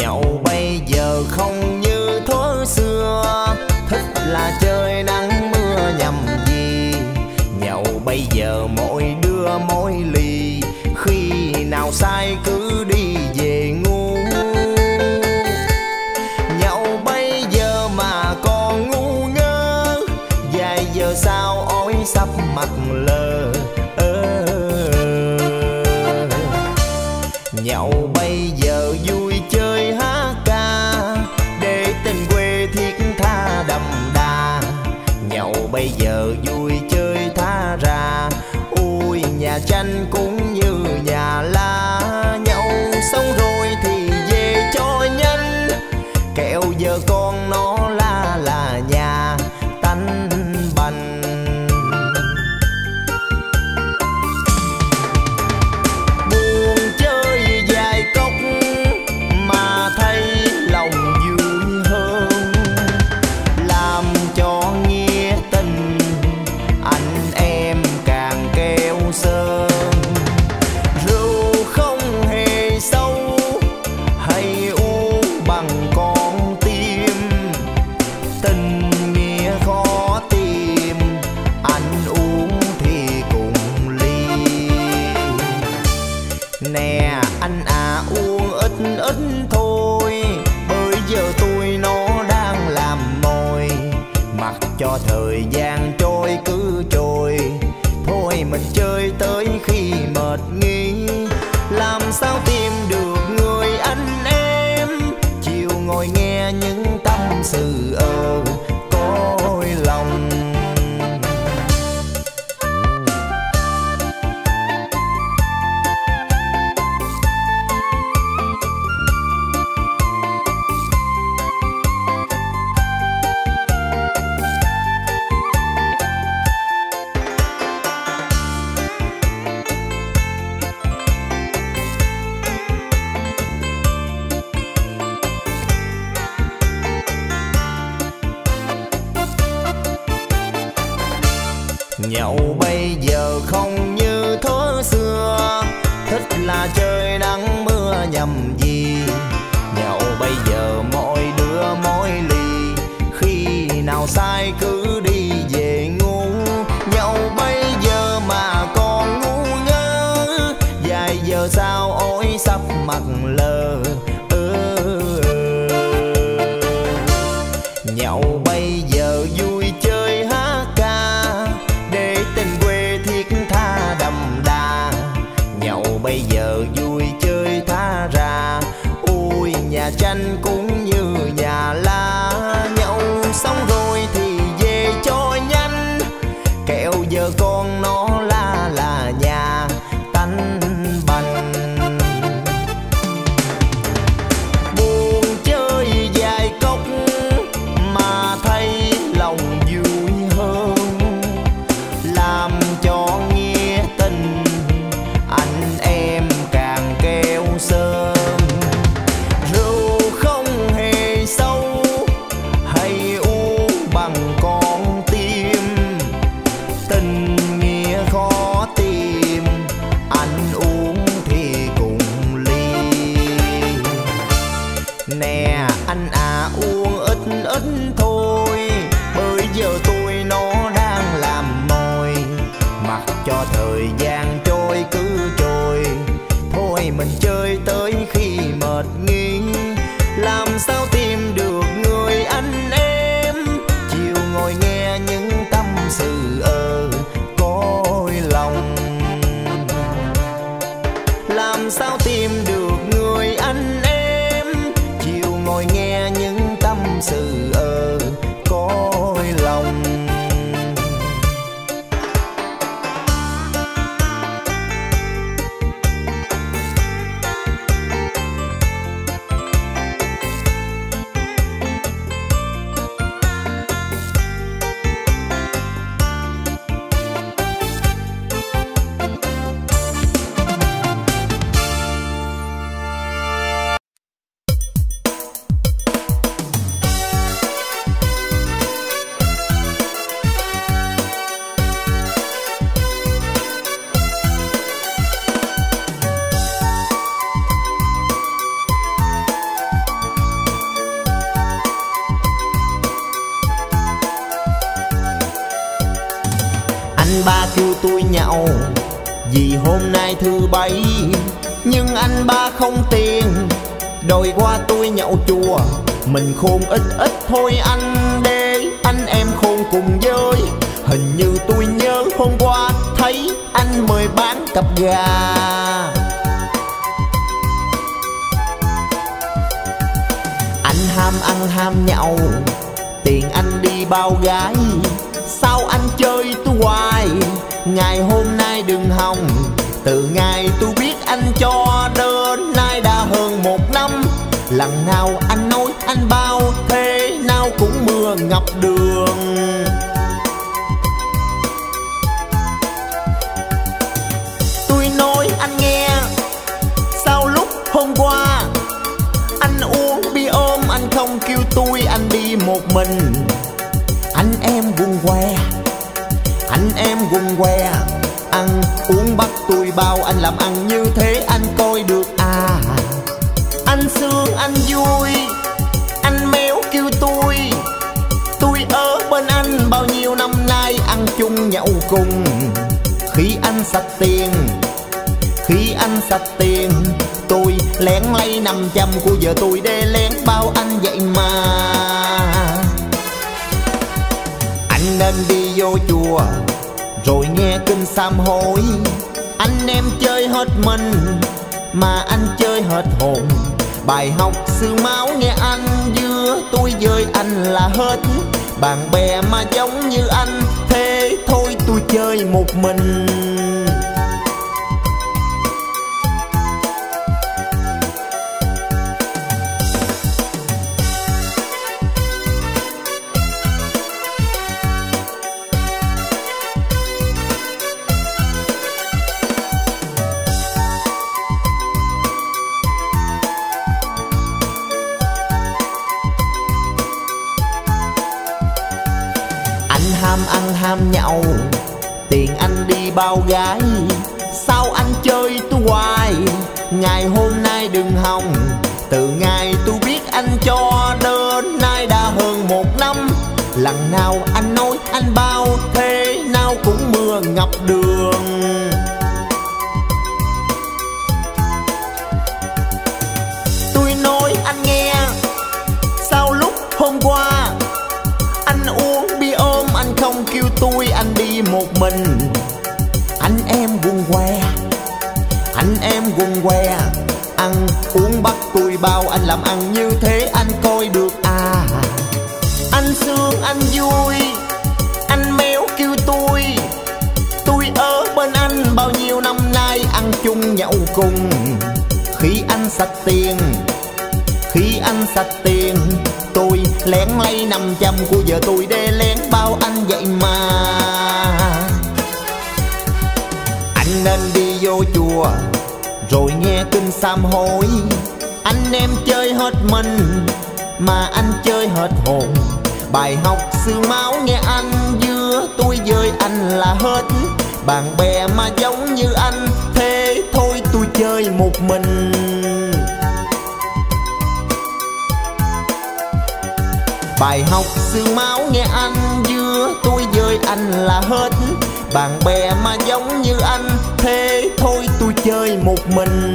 nhậu bây giờ không như thuở xưa, thích là chơi nắng mưa nhằm gì. Nhậu bây giờ mỗi đứa mỗi ly, khi nào sai cứ đi về ngu. Nhậu bây giờ mà còn ngu ngơ, vài giờ sau ối sắp mặt lờ. Nhậu bây giờ vui chơi hát ca, để tình quê thiết tha đậm đà. Nhậu bây giờ vui chơi tha ra, ôi Nhà Tranh cũng như Nhà La. Nhậu xong rồi thì về cho nhanh, kẹo giờ con nó là nhà tanh bành. Cho thời gian trôi cứ trôi, thôi mình chơi tới khi mệt nghi. Làm sao tìm được người anh em, chiều ngồi nghe những tâm sự cõi lòng. Nhậu bây giờ không như thuở xưa, thích là chơi nắng mưa nhằm gì. Nhậu bây giờ mỗi đứa mỗi ly, khi nào sai cứ đi về ngu. Nhậu bây giờ mà còn ngu ngơ, vài giờ sau ối sắp mặt lờ. Nhậu bây giờ vui chơi hát ca, để tình quê thiết tha đậm đà. Nhậu bây giờ vui chơi tha ra, ôi Nhà Tranh cũng như Nhà La. Nhậu xong rồi thì về cho nhanh, kẹo giờ con nó là nhà tanh bành. Buồn chơi vài cốc mà thấy lòng vui hơn, làm cho nghĩa tình anh em càng keo sơn. Rượu không hề sâu, hay uống bằng con tim, tình nghĩa khó tìm, anh uống thì cùng ly. Nè anh à, uống ít ít thôi, bởi giờ tôi nó đang làm mồi. Mặc cho thời gian trôi cứ trôi, thôi mình chơi tới khi mệt nghi. Làm sao tìm được người anh em, chiều ngồi nghe những tâm sự cõi lòng. Làm sao tìm được người anh em, chiều ngồi nghe những tâm sự cõi lòng. nhau vì hôm nay thứ bảy, nhưng anh ba không tiền đòi qua tôi nhậu chùa. Mình khôn ít thôi anh, để anh em khôn cùng với. Hình như tôi nhớ hôm qua thấy anh mời bán cặp gà. Anh ham ăn ham nhậu, tiền anh đi bao gái. Sao anh chơi tôi hoài, ngày hôm nay đừng hòng. Từ ngày tôi biết anh cho đến nay đã hơn một năm. Lần nào anh nói anh bao, thế nào cũng mưa ngập đường. Tôi nói anh nghe, sao lúc hôm qua anh uống bia ôm, anh không kêu tôi, anh đi một mình. Anh em quần què, anh em quần què, ăn uống bắt tôi bao. Anh làm ăn như thế anh coi được à? Anh sướng anh vui, anh méo kêu tôi ở bên anh bao nhiêu năm nay, ăn chung nhậu cùng. Khi anh sạch tiền, khi anh sạch tiền, tôi lén lấy 500 của vợ tôi để lén bao anh vậy mà. Anh nên đi vô chùa rồi nghe kinh sám hối. Anh em chơi hết mình mà anh chơi hết hồn. Bài học xương máu nghe anh, dưa tôi với anh là hết. Bạn bè mà giống như anh, thế thôi tôi chơi một mình. Ham nhậu, tiền anh đi bao gái. Sao anh chơi tôi hoài, ngày hôm nay đừng hòng. Từ ngày tôi biết anh cho đến nay đã hơn một năm. Lần nào anh nói anh bao, thế nào cũng mưa ngập đường. Tôi nói anh nghe, sao lúc hôm qua anh uống bia ôm, anh không kêu tôi, anh đi một mình. Anh em quần què, anh em quần què, ăn uống bắt tôi bao. Anh làm ăn như thế anh coi được à? Anh sướng anh vui, anh méo kêu tôi ở bên anh bao nhiêu năm nay, ăn chung nhậu cùng. Khi anh sạch tiền, khi anh sạch tiền, tôi lén lấy 500 của vợ tôi để lén bao anh vậy mà. Anh nên đi vô chùa rồi nghe kinh sám hối. Anh em chơi hết mình mà anh chơi hết hồn. Bài học xương máu nghe anh, dưa tôi với anh là hết. Bạn bè mà giống như anh, thế thôi tôi chơi một mình. Bài học xương máu nghe anh, dưa tôi với anh là hết. Bạn bè mà giống như anh, thế thôi tôi chơi một mình.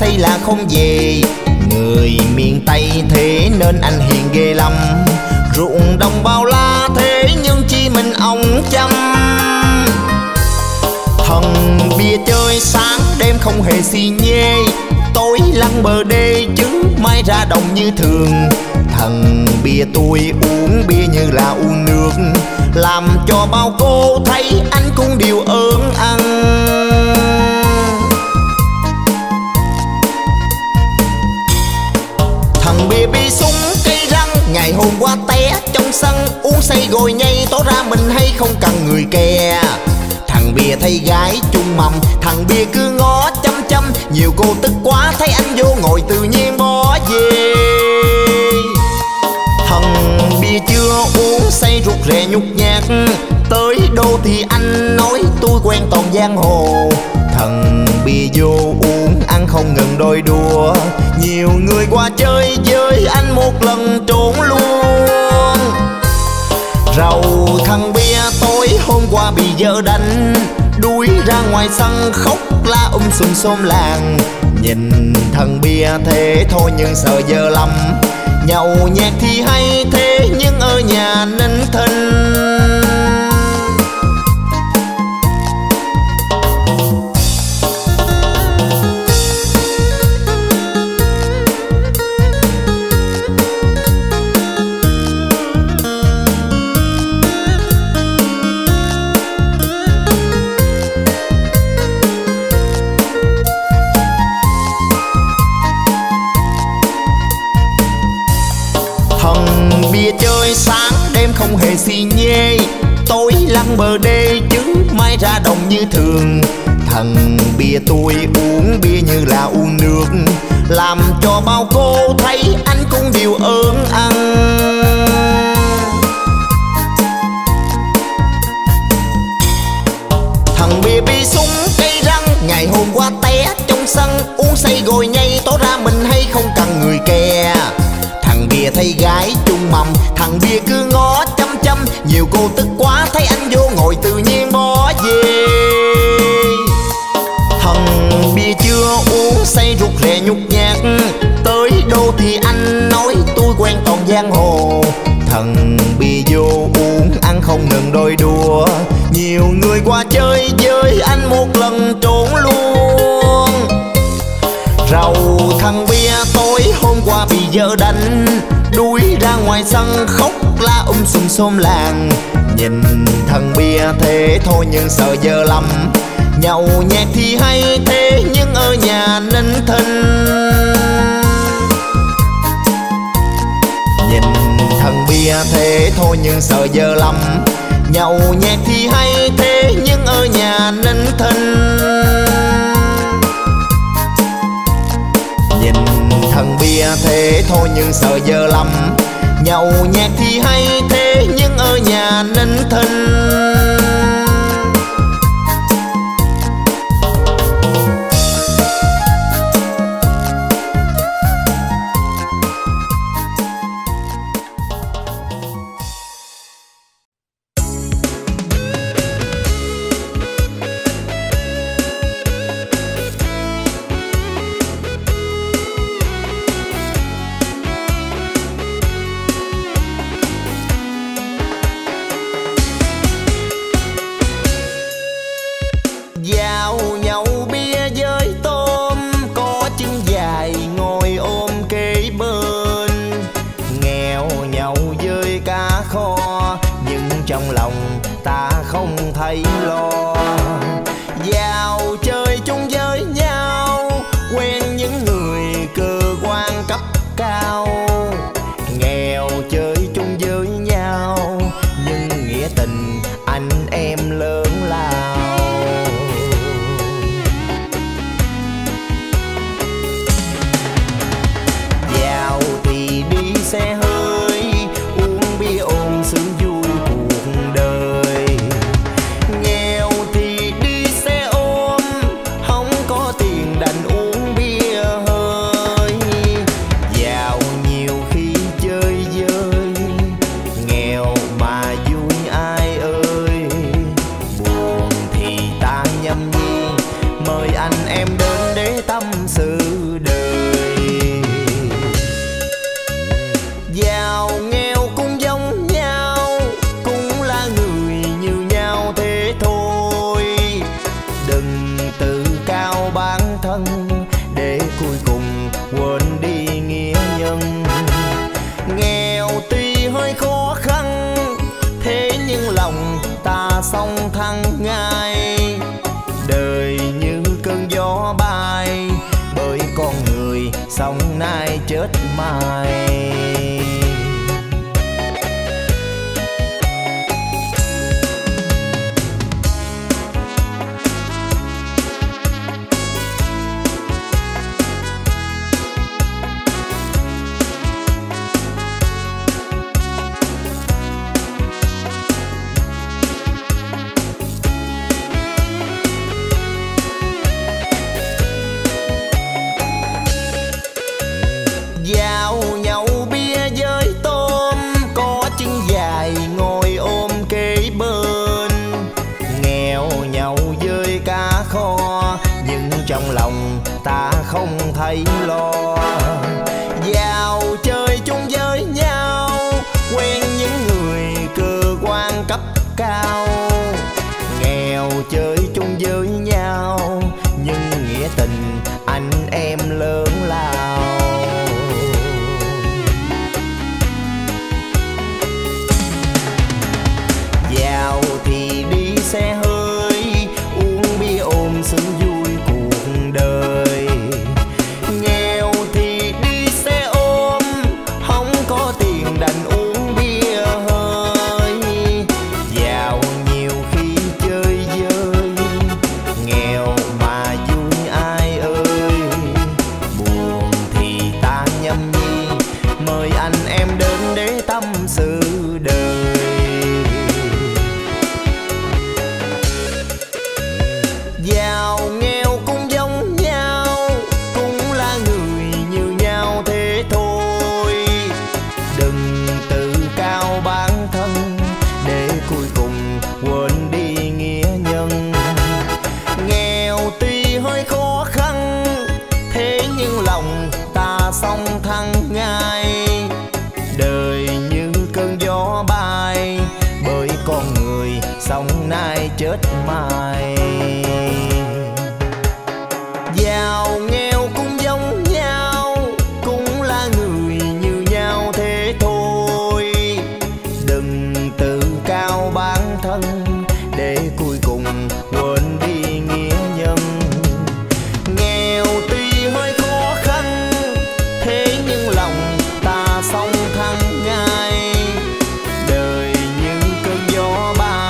Say là không về, người miền Tây thế nên anh hiền ghê lắm. Ruộng đồng bao la thế nhưng chỉ mình ông chăm. Thần bia chơi sáng đêm không hề xi nhê, tối lăn bờ đê chứ mai ra đồng như thường. Thần bia tôi uống bia như là uống nước, làm cho bao cô thấy anh cũng đều ớn ăn. Thằng baby súng cây răng ngày hôm qua té trong sân, uống say rồi nhây tỏ ra mình hay không cần người kè. Thằng bia thấy gái chung mầm, thằng bia cứ ngó chăm chăm, nhiều cô tức quá thấy anh vô ngồi tự nhiên bỏ về. Thằng bia chưa uống say rụt rè nhút nhát, tới đô thì anh nói tôi quen toàn giang hồ. Thằng bia vô uống ăn không ngừng đôi đùa, nhiều người qua chơi với anh một lần trốn luôn. Rầu thằng bia tối hôm qua bị vợ đánh, đuổi ra ngoài sân khóc la sùm xôm làng. Nhìn thằng bia thế thôi nhưng sợ vợ lắm, nhậu nhẹt thì hay thế nhưng ở nhà nên thinh. Sáng đêm không hề xi nhê, tối lăn bờ đê chứ mai ra đồng như thường. Thằng bia tôi uống bia như là uống nước, làm cho bao cô thấy anh cũng đều ớn ăn. Thằng bia bị súng cây răng ngày hôm qua té trong sân, uống say rồi nhây tỏ ra mình hay không cần người kè. Thằng bia thấy gái chung mầm, thằng bia cứ ngó chăm chăm, nhiều cô tức quá thấy anh vô ngồi tự nhiên bỏ về. Thằng bia chưa uống say rụt rè nhút nhát, tới đô thì anh nói tôi quen toàn giang hồ. Thằng bia vô uống ăn không ngừng đôi đùa, nhiều người qua chơi với anh một lần trốn luôn. Rầu thằng bia tối hôm qua bị vợ đánh, đuổi ra ngoài sân khóc la sùm xôm làng. Nhìn thằng bia thế thôi nhưng sợ vợ lắm, nhậu nhẹt thì hay thế nhưng ở nhà nên thinh. Nhìn thằng bia thế thôi nhưng sợ vợ lắm, nhậu nhẹt thì hay thế nhưng ở nhà nên thinh. Thằng bia thế thôi nhưng sợ vợ lắm, nhậu nhẹt thì hay thế nhưng ở nhà nên thinh. miệt mài. Thấy lo vào chơi chung với nhau, quen những người cơ quan cấp cao, nghèo chơi chung với nhau nhưng nghĩa tình anh em lớn lao. Giàu thì đi xe hơi, uống bia ôm sướng vui cuộc đời, sống nay chết mai. Giàu nghèo cũng giống nhau, cũng là người như nhau thế thôi, đừng tự cao bản thân để cuối cùng quên đi nghĩa nhân. Nghèo tuy hơi khó khăn, thế nhưng lòng ta sống thẳng ngay, đời như cơn gió bay,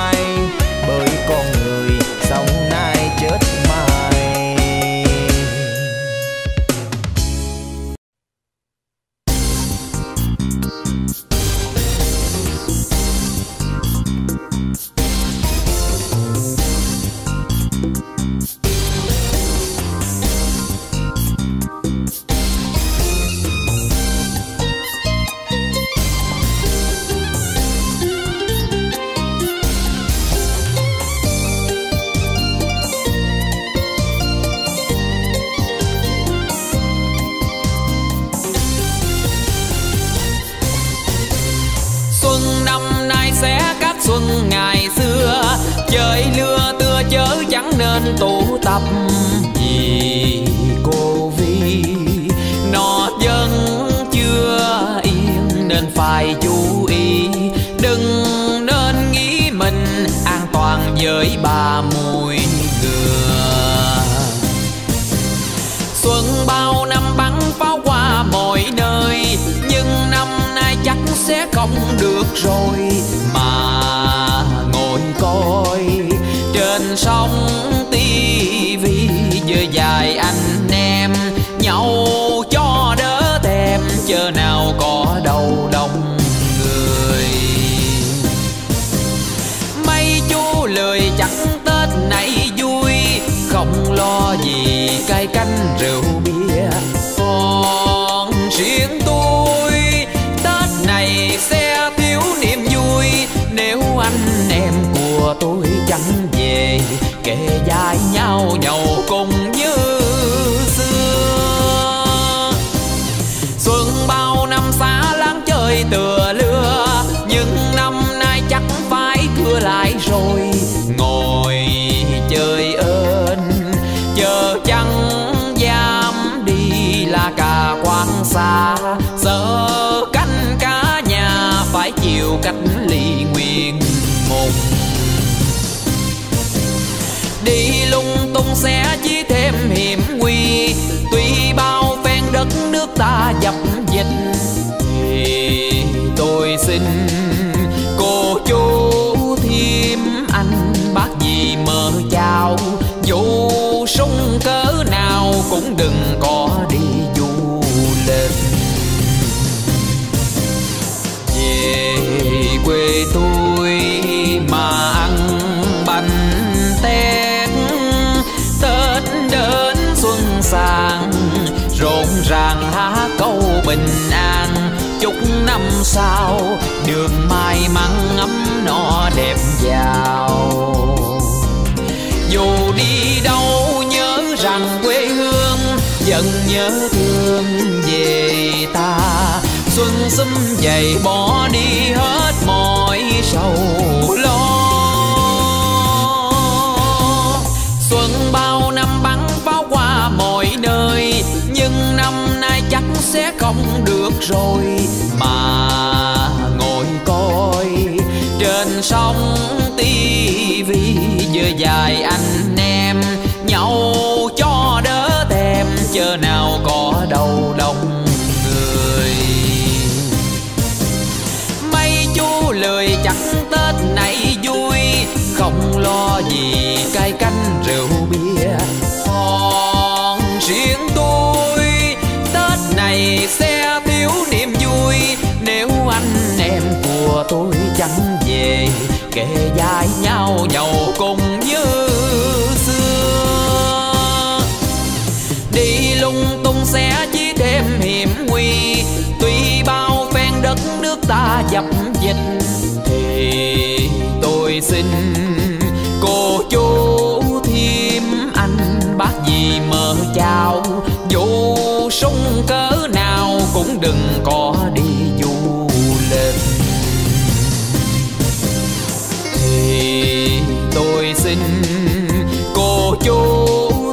trời lưa tưa chớ chẳng nên tụ tập vì cô Vi nó vẫn chưa yên nên phải chú ý, đừng nên nghĩ mình an toàn với bà mùi ngừa. Xuân bao năm bắn pháo hoa mọi nơi, nhưng năm nay chắc sẽ không được rồi mà coi trên sóng tivi với vài anh em nhau cho đỡ thèm, chờ nào có đầu đông người. Mấy chú lười chẳng Tết này vui, không lo gì cay canh rượu bia, còn riêng tôi Tết này sẽ thiếu niềm vui nếu anh em tôi chẳng về kề vai nhau nhậu cùng như xưa. Xuân bao năm xa láng chơi tựa lưa, nhưng năm nay chắc phải thưa lại rồi, ngồi chơi ơn chờ chẳng dám đi là cả quan xa, sợ canh cả nhà phải chịu cách ly nguyên một. Đi lung tung sẽ chỉ thêm hiểm nguy, tuy bao phen đất nước ta dập cũng đừng có đi du lịch. Về quê tôi mà ăn bánh tét, Tết đến xuân sang rộn ràng há câu bình an. Chúc năm sau đường may mắn ấm no đẹp giàu. Dù đi đâu nhớ rằng quê hương, vẫn nhớ thương về ta. Xuân sum vầy bỏ đi hết mọi sầu lo. Xuân bao năm bắn pháo hoa mọi nơi, nhưng năm nay chắc sẽ không được rồi. Mà ngồi coi trên sóng tivi vừa dài anh em nhau cho đỡ thèm, chớ nào có đầu đông người. Mấy chú lười chẳng Tết này vui, không lo gì cay canh rượu bia. Còn riêng tôi Tết này sẽ thiếu niềm vui nếu anh em của tôi chẳng về. Kể dài nhau nhậu cùng như xưa, đi lung tung sẽ chỉ thêm hiểm nguy. Tuy bao phen đất nước ta dập dịch, thì tôi xin cô chú thêm anh bác gì mơ chào. Dù sung cỡ nào cũng đừng có đi du lịch. Tôi xin cô chú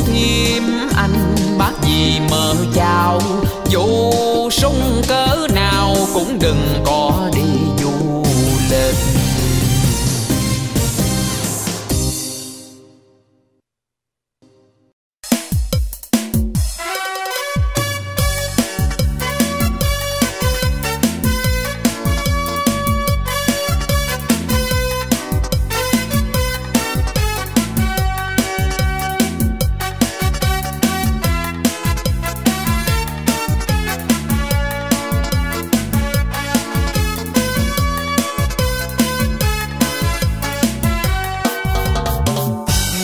thêm anh bác gì mơ chào. Dù sung cỡ nào cũng đừng có đi du lịch.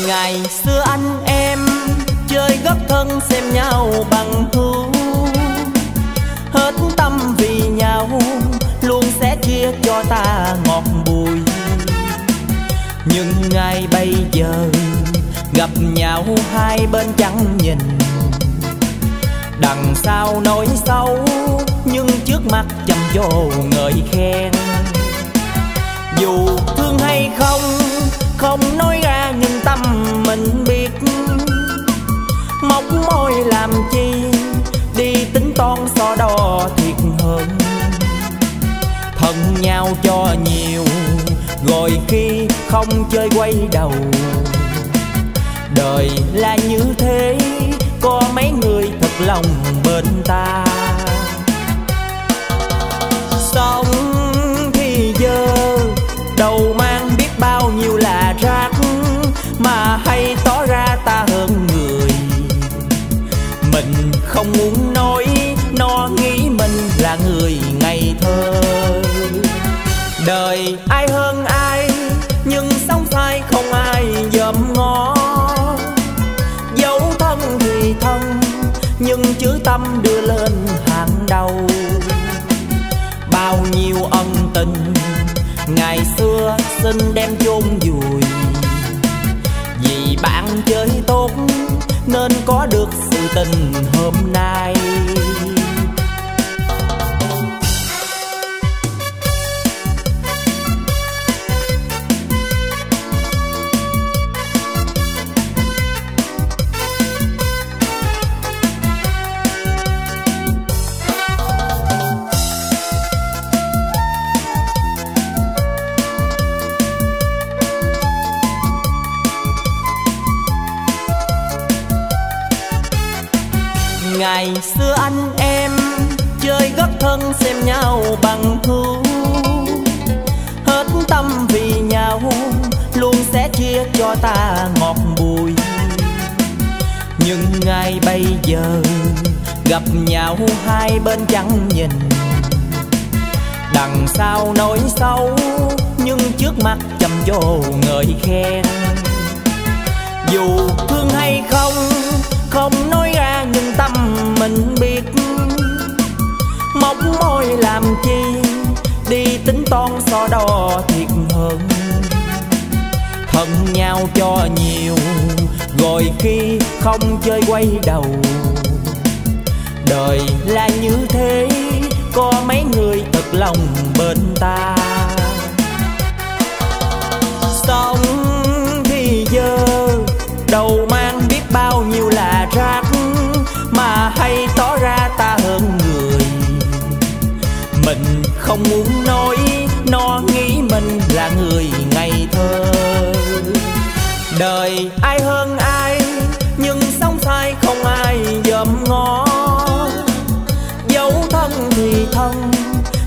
Ngày xưa anh em chơi góp thân xem nhau bằng hữu, hết tâm vì nhau luôn sẽ chia cho ta ngọt bùi. Nhưng ngày bây giờ gặp nhau hai bên chẳng nhìn, đằng sau nói xấu nhưng trước mắt chăm vô ngợi khen. Dù thương hay không không nói ra nhưng tâm mình biết, móc môi làm chi đi tính toán so đo thiệt hơn. Thân nhau cho nhiều rồi khi không chơi quay đầu, đời là như thế có mấy người thật lòng bên ta. Sống thì dơ đầu mang biết bao nhiêu là rác, mà hay tỏ ra ta hơn người. Mình không muốn nói nó nghĩ mình là người ngây thơ. Đời ai hơn ai nhưng sống sai không ai dòm ngó. Dấu thân thì thân nhưng chữ tâm đưa lên hàng đầu. Bao nhiêu ân tình ngày xưa xin đem chôn vùi, vì bạn chơi tốt nên có được sự tình hôm nay. Ngày xưa anh em chơi góp thân xem nhau bằng hữu, hết tâm vì nhau luôn sẽ chia cho ta ngọt bùi. nhưng ngay bây giờ gặp nhau hai bên chẳng nhìn, đằng sau nói xấu nhưng trước mặt chầm vô ngợi khen. Dù thương hay không không nói ra nhưng tâm mình biết, móng môi làm chi đi tính toán so đo thiệt hơn. Hận nhau cho nhiều rồi khi không chơi quay đầu, đời là như thế có mấy người thật lòng bên ta. Sống thì dơ đầu mang biết bao nhiêu là rác, mà hay tỏ ra ta hơn người. Mình không muốn nói nó nghĩ mình là người ngây thơ. Đời ai hơn ai nhưng sống sai không ai dòm ngó, dấu thân thì thân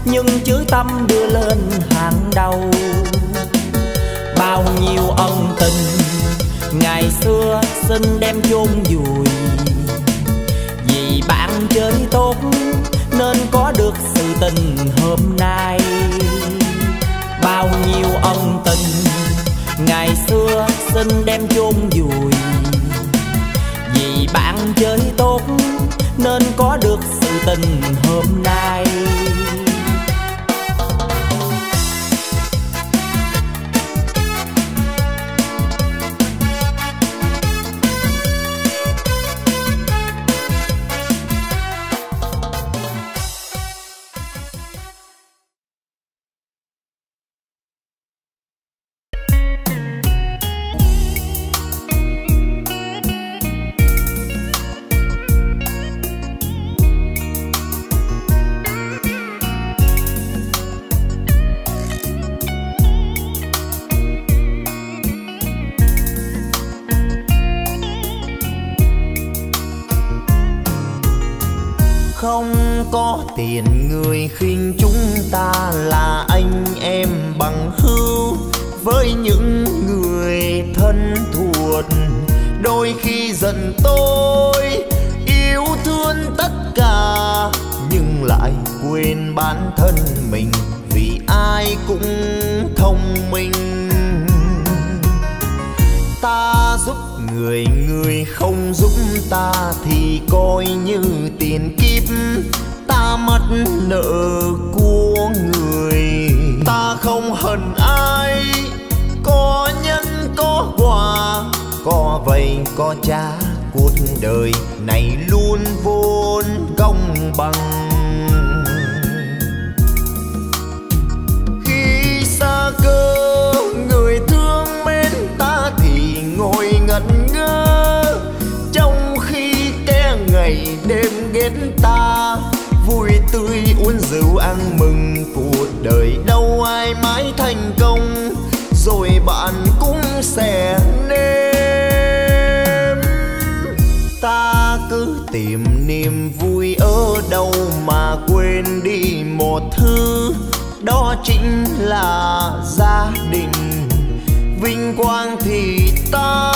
nhưng chữ tâm đưa lên hàng đầu. Bao nhiêu ân tình ngày xưa xin đem chôn vùi, vì bạn chơi tốt nên có được sự tình hôm nay. Bao nhiêu ân tình ngày xưa xin đem chôn vùi, vì bạn chơi tốt nên có được sự tình hôm nay. Có tiền người khinh chúng ta là anh em bằng hữu, với những người thân thuộc đôi khi giận tôi yêu thương tất cả, nhưng lại quên bản thân mình vì ai cũng thông minh. Ta giúp người người không giúp ta thì coi như tiền kiếp, ta mất nợ của người. Ta không hận ai, có nhân có quả, có vay có trả, cuộc đời này luôn vốn công bằng. Khi xa cơ người thương mến ta thì ngồi ngẩn ngơ, trong khi kẻ ngày đêm ghét ta vui tươi uống rượu ăn mừng. Cuộc đời đâu ai mãi thành công, rồi bạn cũng sẽ nếm. Ta cứ tìm niềm vui ở đâu mà quên đi một thứ, đó chính là gia đình. Vinh quang thì ta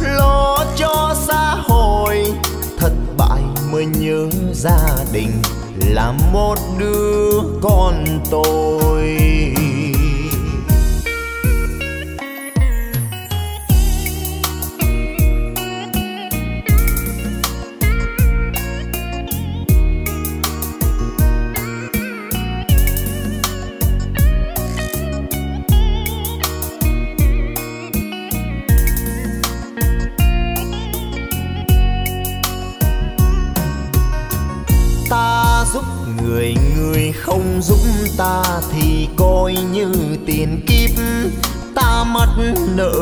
lo cho xã hội, thất bại mới nhớ gia đình là một đứa con tôi. Người người không giúp ta thì coi như tiền kiếp, ta mất nợ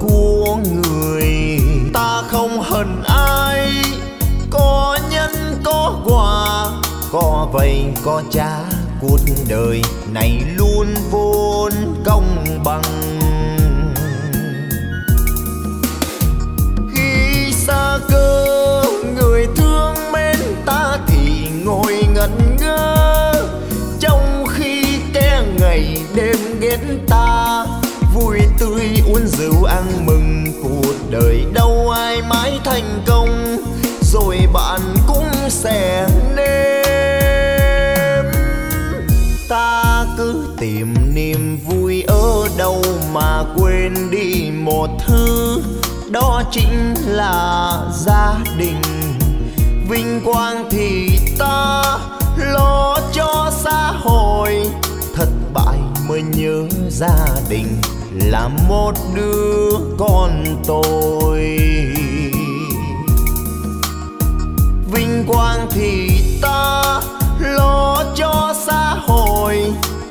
của người. Ta không hận ai, có nhân có quả, có vay có trả, cuộc đời này luôn vốn công bằng. Khi xa cơ người thương mến ta thì ngồi ngẩn, trong khi kẻ ngày đêm ghét ta vui tươi uống rượu ăn mừng. Cuộc đời đâu ai mãi thành công, sẽ nếm. Ta cứ tìm niềm vui ở đâu mà quên đi một thứ, đó chính là gia đình. Vinh quang thì ta lo cho xã hội, thất bại mới nhớ gia đình là một đứa con tôi. Vinh quang thì ta lo cho xã hội,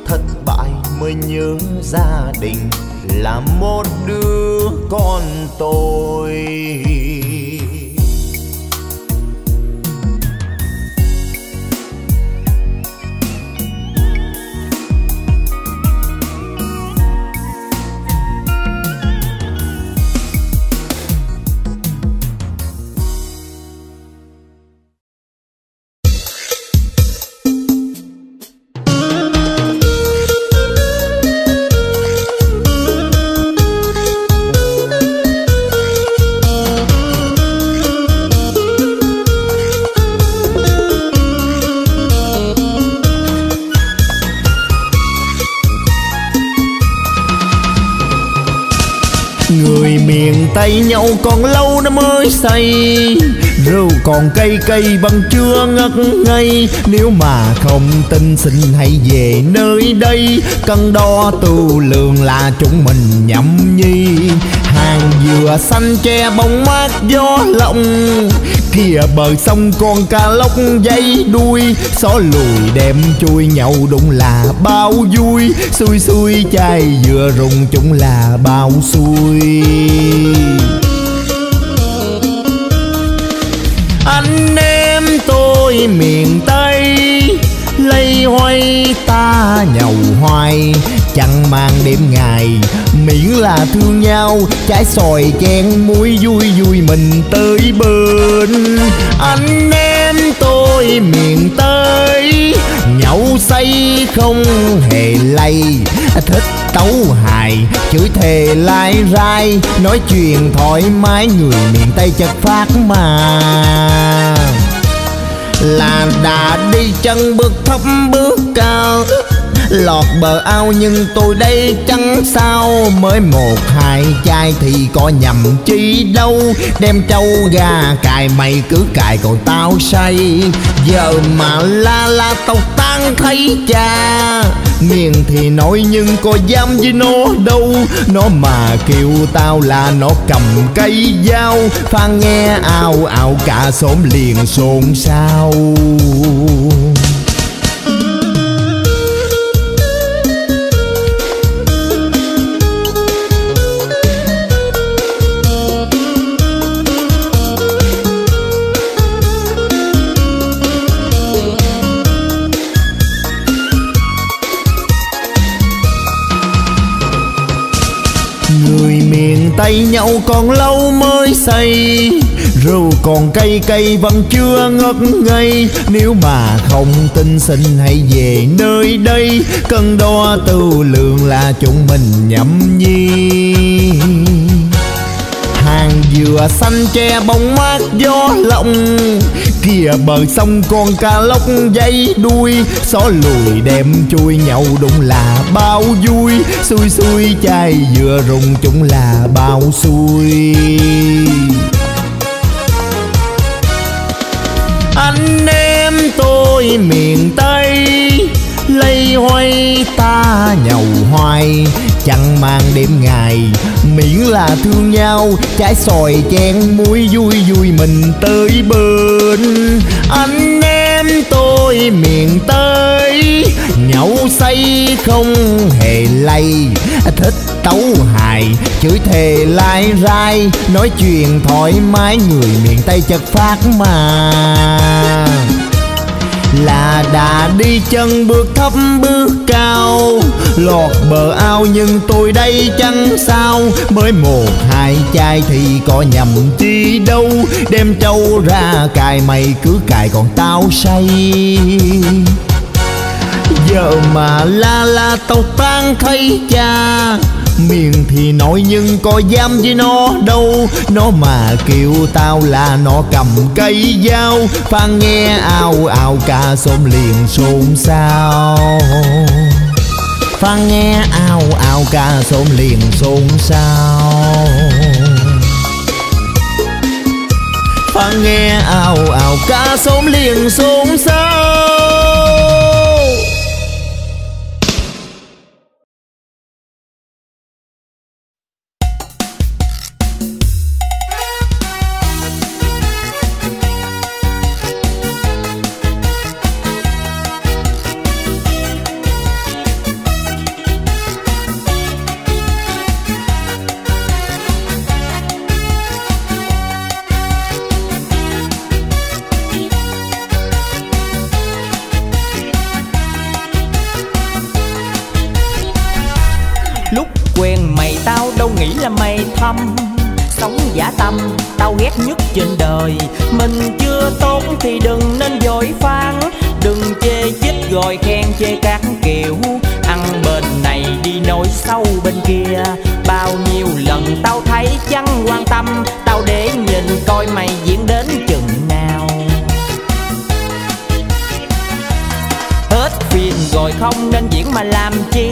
thất bại mới nhớ gia đình là một đứa con tôi. Tay nhậu còn lâu nó mới say, rượu còn cay cay vẫn chưa ngất ngây. Nếu mà không tin xin hãy về nơi đây, cân đo tù lượng là chúng mình nhâm nhi. Hàng dừa xanh che bóng mát gió lộng, kìa bờ sông con cá lóc dây đuôi. Xó lùi đem chui nhậu đụng là bao vui, xui xui chai dừa rụng chúng là bao xui. Anh em tôi miền Tây lây hoay, ta nhậu hoài chẳng mang đêm ngày, miễn là thương nhau. Trái xoài chén muối vui vui mình tới bên. Anh em tôi miền Tây nhậu say không hề lay, thích tấu hài chửi thề lai rai, nói chuyện thoải mái. Người miền Tây chất phát mà là đã đi chân bước thấp bước cao, lọt bờ ao nhưng tôi đây chẳng sao. Mới một hai chai thì có nhầm chi đâu, đem trâu gà cài mày cứ cài còn tao say. Giờ mà la tao tan thấy cha, miệng thì nói nhưng có dám với nó đâu. Nó mà kêu tao là nó cầm cây dao, Phan nghe ào ào cả xóm liền xôn xao. Tay nhậu còn lâu mới say, rượu còn cay cay vẫn chưa ngất ngây. Nếu mà không tin xin hãy về nơi đây, cân đo tù lượng là chúng mình nhâm nhi. Hàng dừa xanh che bóng mát gió lộng, kìa bờ sông con cá lóc dây đuôi. Xó lùi đem chui nhậu đụng là bao vui, xui xui chai dừa rụng chúng là bao xui. Anh em tôi miền Tây lây hoay, ta nhậu hoài chẳng mang đêm ngày, miễn là thương nhau. Trái xoài chén muối vui vui mình tới bên. Anh em tôi miền Tây nhậu say không hề lay, thích tấu hài chửi thề lai rai, nói chuyện thoải mái. Người miền Tây chất phát mà là đã đi chân bước thấp bước cao, lọt bờ ao nhưng tôi đây chẳng sao. Mới một hai chai thì có nhầm chi đâu, đem trâu ra cài mày cứ cài còn tao say. Giờ mà la tao tan thấy cha, miệng thì nói nhưng có dám với nó đâu. Nó mà kêu tao là nó cầm cây dao. Phan nghe ao ao cả xóm liền xôn xao. Phan nghe ao ao cả xóm liền xôn xao. Phan nghe ao ao cả xóm liền xôn xao. Sống giả tâm, tao ghét nhất trên đời. Mình chưa tốt thì đừng nên vội phán. Đừng chê chích rồi khen chê các kiểu. Ăn bên này đi nỗi sâu bên kia. Bao nhiêu lần tao thấy chẳng quan tâm. Tao để nhìn coi mày diễn đến chừng nào. Hết phiền rồi không nên diễn mà làm chi.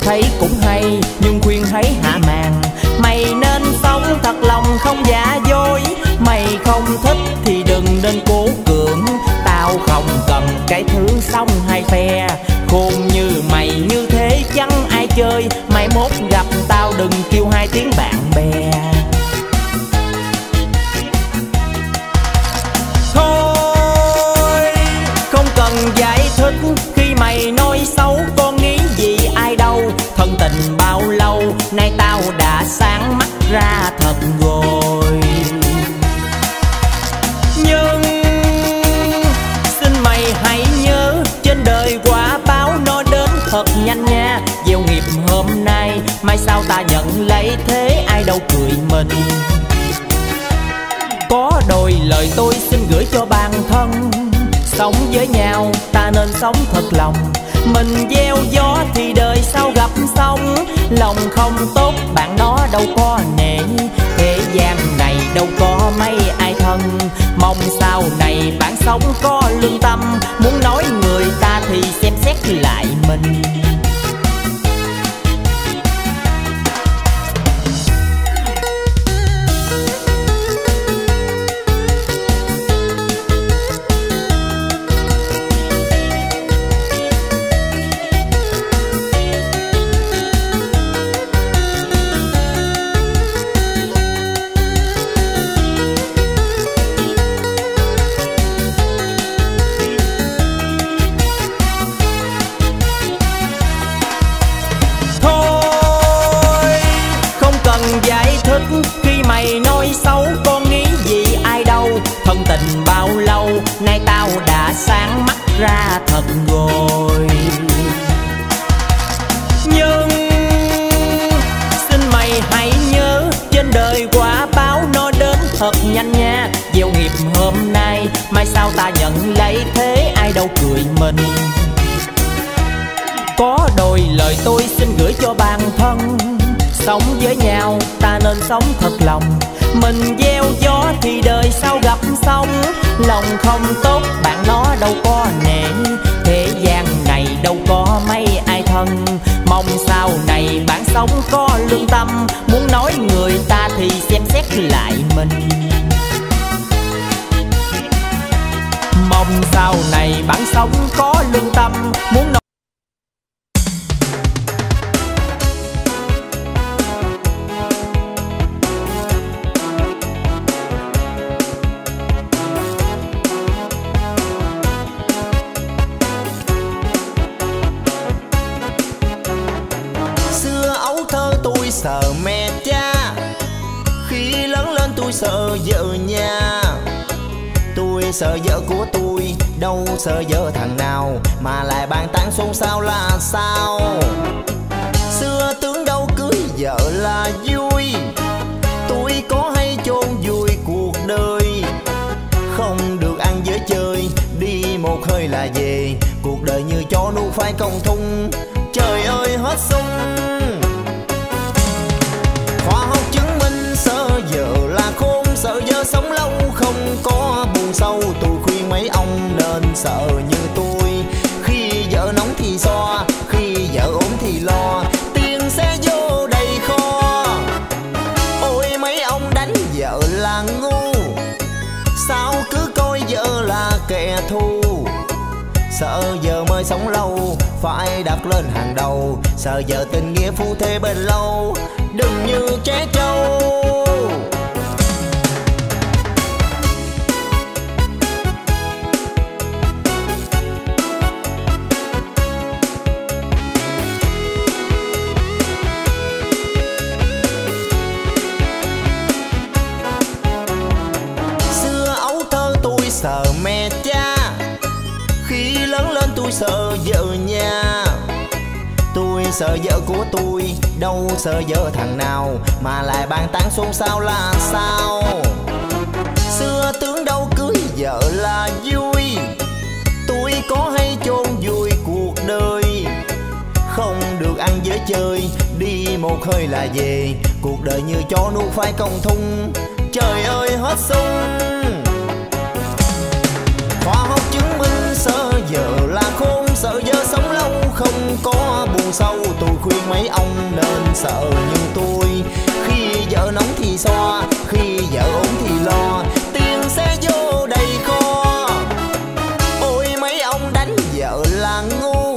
Thấy cũng hay nhưng khuyên thấy hạ màn. Mày nên sống thật lòng không giả dối. Mày không thích thì đừng nên cố cưỡng. Tao không cần cái thứ xong hai phe. Khôn như mày như thế chẳng ai chơi. Mai mốt gặp tao đừng kêu hai tiếng bạn bè. Thôi không cần giải thích khi mày nói xấu. Con nghĩ gì ai đâu. Thân tình bao lâu nay tao đã sáng mắt ra thật rồi. Nhưng xin mày hãy nhớ trên đời quả báo nó đến thật nhanh nha. Gieo nghiệp hôm nay mai sau ta nhận lấy thế ai đâu cười mình. Có đôi lời tôi xin gửi cho bản thân. Sống với nhau ta nên sống thật lòng. Mình gieo gió thì đời sau gặp sóng. Lòng không tốt bạn nó đâu có nể. Thế gian này đâu có mấy ai thân. Mong sau này bạn sống có lương tâm. Muốn nói người ta thì xem xét lại mình. Sáng mắt ra thật rồi. Nhưng xin mày hãy nhớ trên đời quả báo nó đến thật nhanh nha. Gieo nghiệp hôm nay mai sau ta nhận lấy thế ai đâu cười mình. Có đôi lời tôi xin gửi cho bản thân. Sống với nhau ta nên sống thật lòng. Mình gieo gió thì đời sau gặp sóng. Lòng không tốt bạn nó đâu có nể. Thế gian này đâu có mấy ai thân. Mong sau này bạn sống có lương tâm. Muốn nói người ta thì xem xét lại mình. Mong sau này bạn sống có lương tâm. Muốn nói sợ mẹ cha. Khi lớn lên tôi sợ vợ nhà. Tôi sợ vợ của tôi. Đâu sợ vợ thằng nào mà lại bàn tán xôn xao là sao. Xưa tưởng đâu cưới vợ là vui. Tôi có hay chôn vui cuộc đời. Không được ăn với chơi. Đi một hơi là về. Cuộc đời như chó nuôi phải công thung. Trời ơi hết sung. sâu, tôi khuyên mấy ông nên sợ như tôi. Khi vợ nóng thì so, khi vợ ốm thì lo, tiền sẽ vô đầy kho. Ôi mấy ông đánh vợ là ngu, sao cứ coi vợ là kẻ thù. Sợ vợ mới sống lâu, phải đặt lên hàng đầu. Sợ vợ tình nghĩa phu thê bền lâu, đừng như trẻ trâu. Sợ mẹ cha, khi lớn lên tôi sợ vợ nhà. Tôi sợ vợ của tôi, đâu sợ vợ thằng nào mà lại bàn tán xôn xao là sao. Xưa tướng đâu cưới vợ là vui, tôi có hay chôn vui cuộc đời. Không được ăn với chơi, đi một hơi là về, cuộc đời như chó nuốt phải còng thung. Trời ơi hết sung. Khoa học chứng minh sợ vợ là khôn, sợ vợ sống lâu không có buồn sâu. Tôi khuyên mấy ông nên sợ như tôi. Khi vợ nóng thì so, khi vợ ốm thì lo, tiền sẽ vô đầy kho. Ôi mấy ông đánh vợ là ngu,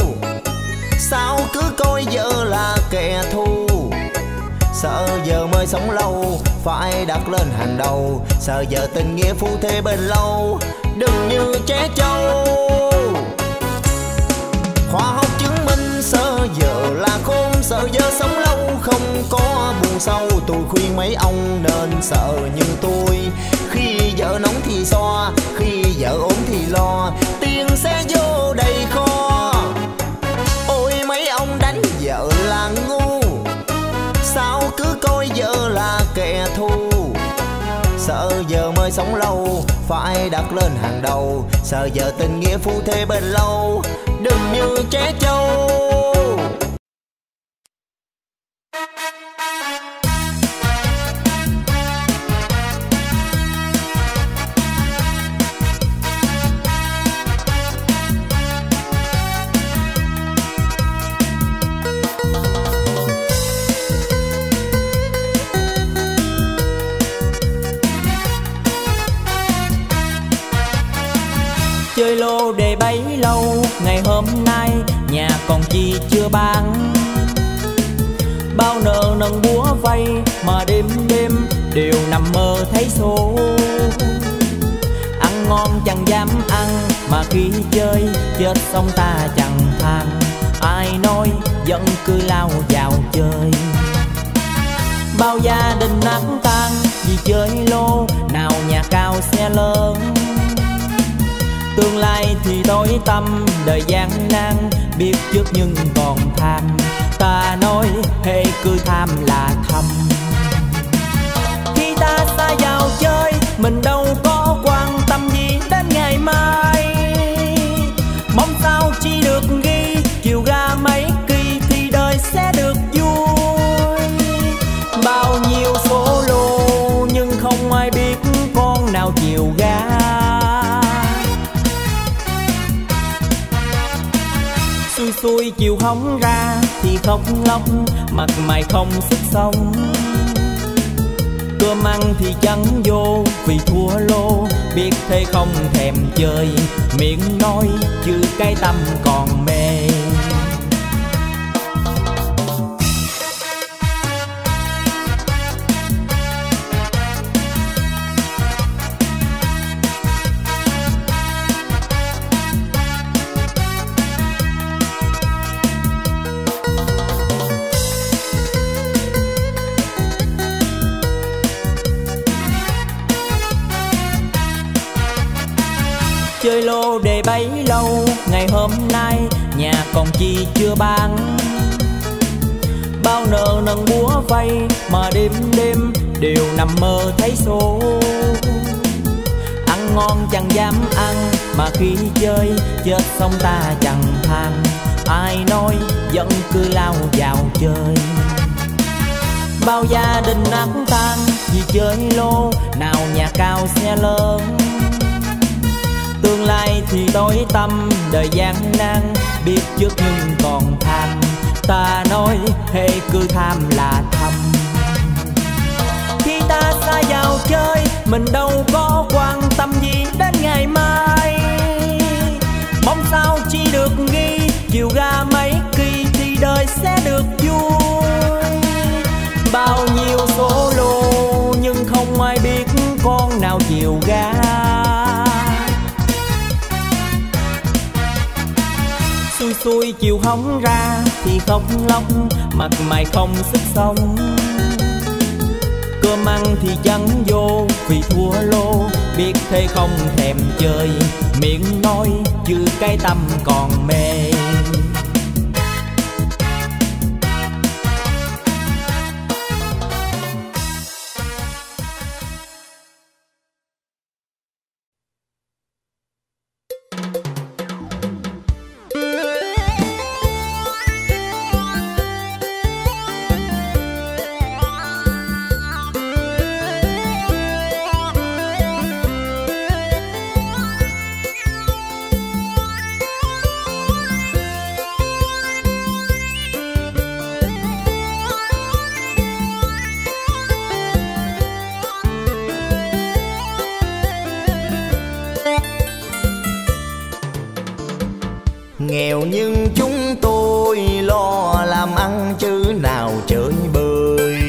sao cứ coi vợ là kẻ thù. Sợ vợ mới sống lâu, phải đặt lên hàng đầu. Sợ vợ tình nghĩa phu thê bền lâu, đừng như trẻ trâu. Khoa học chứng minh sợ vợ là khôn, sợ vợ sống lâu không có buồn sâu. Tôi khuyên mấy ông nên sợ như tôi. Khi vợ nóng thì so, khi vợ ốm thì lo, tiền sẽ vô đầy kho. Ôi mấy ông đánh vợ là ngu, sao cứ coi vợ là kẻ thù. Sợ vợ mới sống lâu, phải đặt lên hàng đầu. Sợ vợ tình nghĩa phu thê bền lâu, đừng như trẻ trâu. Chơi lô đề bấy lâu, ngày hôm nay nhà còn chi chưa bán. Bao nợ nần búa vay mà đêm đêm đều nằm mơ thấy số. Ăn ngon chẳng dám ăn mà khi chơi chết xong ta chẳng than. Ai nói vẫn cứ lao vào chơi. Bao gia đình nát tan vì chơi lô, nào nhà cao xe lớn. Tương lai thì tối tăm, đời gian nan, biết trước nhưng còn tham. Ta nói hễ cứ tham là thầm. Khi ta vào chơi, mình đâu có quan tâm gì đến ngày mai. Mong sao chỉ được ghi, chiều ra mấy kỳ thì đời sẽ được vui. Bao nhiêu số lô nhưng không ai biết con nào chiều ra. Xui chiều hóng ra thì khóc lóc, mặt mày không sức sống. Cơm ăn thì chẳng vô vì thua lô, biết thế không thèm chơi. Miệng nói chứ cái tâm còn mê. Chơi lô đề bấy lâu, ngày hôm nay nhà còn chi chưa bán. Bao nợ nần búa vay mà đêm đêm đều nằm mơ thấy số. Ăn ngon chẳng dám ăn mà khi chơi chết xong ta chẳng than. Ai nói vẫn cứ lao vào chơi. Bao gia đình nát tan vì chơi lô, nào nhà cao xe lớn. tương lai thì tối tăm đời gian nan, biết trước nhưng còn tham, ta nói hễ cứ tham là thầm. Khi ta xa vào chơi mình đâu có quan tâm gì đến ngày mai, mong sao chỉ được ghi chiều ra mấy kỳ thì đời sẽ được vui. Bao nhiêu số lô nhưng không ai biết con nào chiều ra, xui xui chiều hóng ra thì không lóc, mặt mày không sức sống, cơm ăn thì chẳng vô vì thua lô, biết thế không thèm chơi, miệng nói chứ cái tâm còn mê. Nghèo nhưng chúng tôi lo làm ăn chứ nào chơi bời,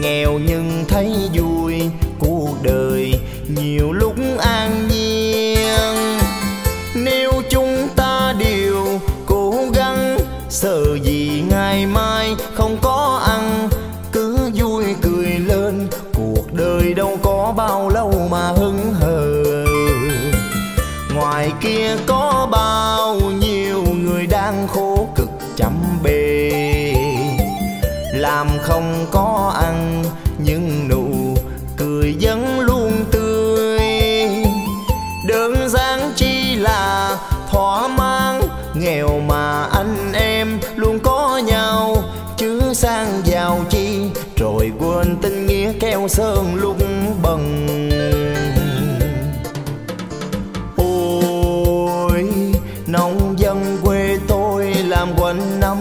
nghèo nhưng thấy vui cuộc đời nhiều lúc an nhiên. Nếu chúng ta đều cố gắng sợ gì ngày mai không có ăn, cứ vui cười lên cuộc đời đâu có bao lâu mà hững hờ. Ngoài kia có bao nhiêu người đang khổ cực chăm bề, làm không có ăn nhưng nụ cười vẫn luôn tươi. Đơn giản chỉ là thỏa mãn, nghèo mà anh em luôn có nhau, chứ sang giàu chi rồi quên tình nghĩa keo sơn lúc bần. Nông dân quê tôi làm quanh năm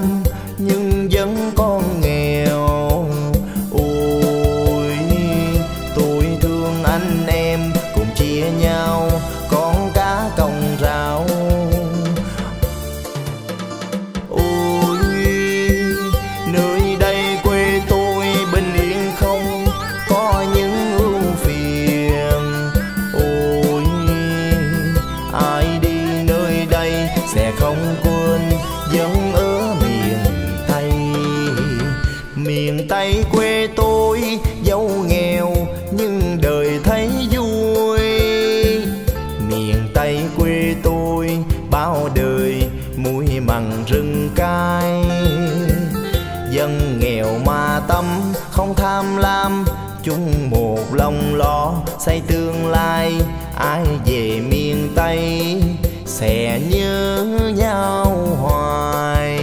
nhưng vẫn còn nghèo. Ôi, tôi thương anh em cùng chia nhau con cá còng rau. Ôi, nơi đây quê tôi bình yên không có những ưu phiền. Ôi, ai đi sẽ không quên vẫn ở miền Tây. Miền Tây quê tôi dẫu nghèo nhưng đời thấy vui. Miền Tây quê tôi bao đời muối mặn rừng cay. Dân nghèo mà tâm không tham lam, chúng một lòng lo xây tương lai. Ai về miền Tây sẽ nhớ nhau hoài.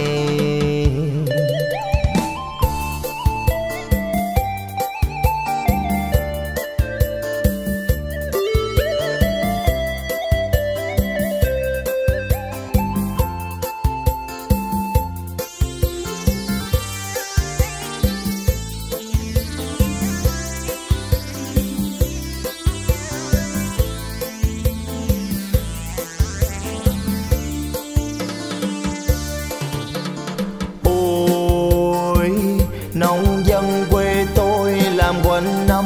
Nông dân quê tôi làm quanh năm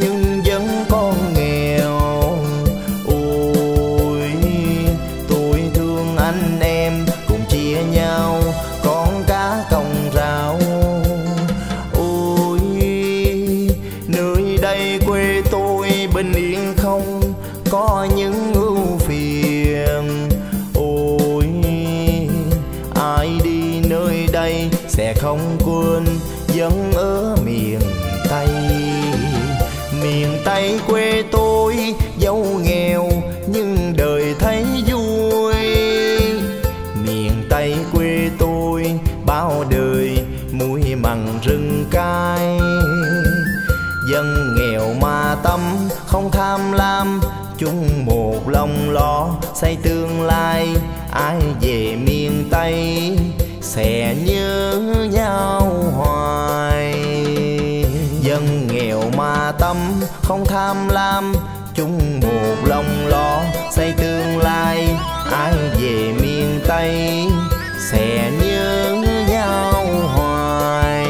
nhưng vẫn còn nghèo. Ôi, tôi thương anh em cùng chia nhau con cá còng rau. Ôi, nơi đây quê tôi bình yên không có những ưu phiền. Ôi, ai đi nơi đây sẽ không quên vẫn ở miền Tây. Miền Tây quê tôi dẫu nghèo nhưng đời thấy vui. Miền Tây quê tôi bao đời muối mặn rừng cay. Dân nghèo mà tâm không tham lam, chúng một lòng lo xây tương lai, ai về miền Tây sẽ nhớ nhau hoài. Dân nghèo mà tâm không tham lam, chung một lòng lo xây tương lai, ai về miền Tây sẽ nhớ nhau hoài.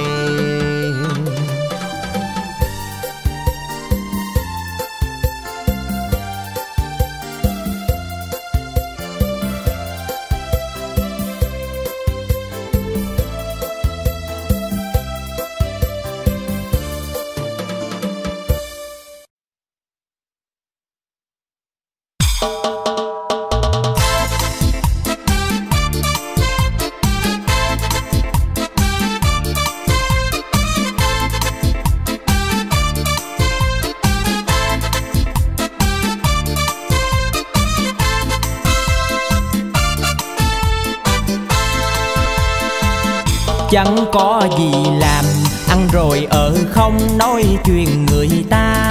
Chẳng có gì làm, ăn rồi ở không nói chuyện người ta.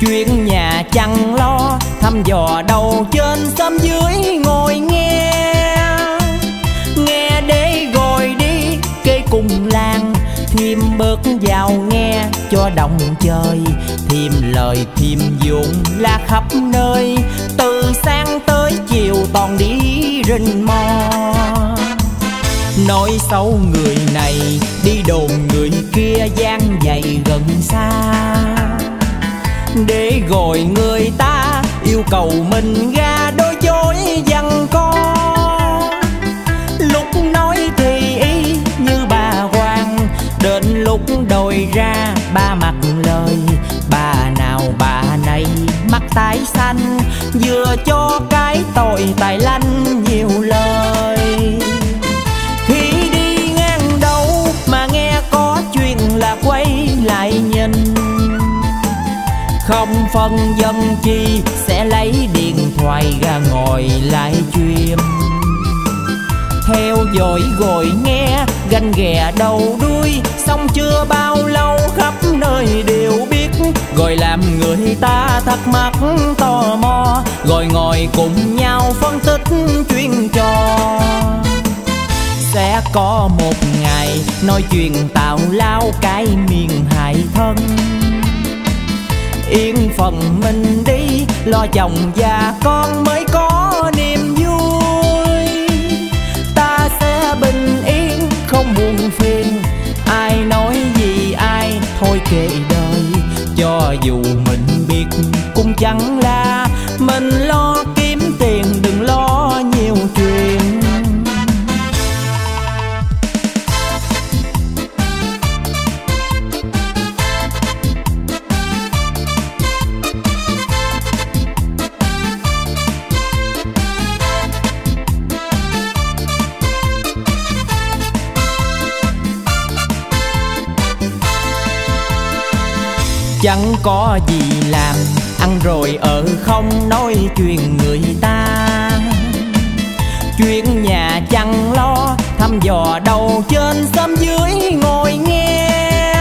Chuyện nhà chẳng lo, thăm dò đầu trên xóm dưới ngồi nghe. Nghe để rồi đi, kê cùng làng, thêm bớt vào nghe cho đồng chơi. Thêm lời thêm dụng là khắp nơi, từ sáng tới chiều toàn đi rình mò. Nói xấu người này, đi đồn người kia gian dày gần xa. Để gọi người ta yêu cầu mình ra đối chối dằn co. Lúc nói thì y như bà Hoàng, đến lúc đòi ra ba mặt lời. Bà nào bà này mắt tái xanh, vừa cho cái tội tài lanh nhiều lời. Lại nhìn không phân dân chi, sẽ lấy điện thoại ra ngồi lại chim theo dõi gọi nghe ganh ghè đầu đuôi. Xong chưa bao lâu khắp nơi đều biết, rồi làm người ta thắc mắc tò mò. Rồi ngồi cùng nhau phân tích chuyện trò. Sẽ có một ngày nói chuyện tào lao cái miền hại thân. Yên phần mình đi, lo chồng và con mới có niềm vui. Ta sẽ bình yên không buồn phiền, ai nói gì ai thôi kệ đời. Cho dù mình biết cũng chẳng là mình lo kiếm tiền, đừng lo nhiều chuyện. Chẳng có gì làm, ăn rồi ở không nói chuyện người ta. Chuyện nhà chẳng lo, thăm dò đầu trên xóm dưới ngồi nghe.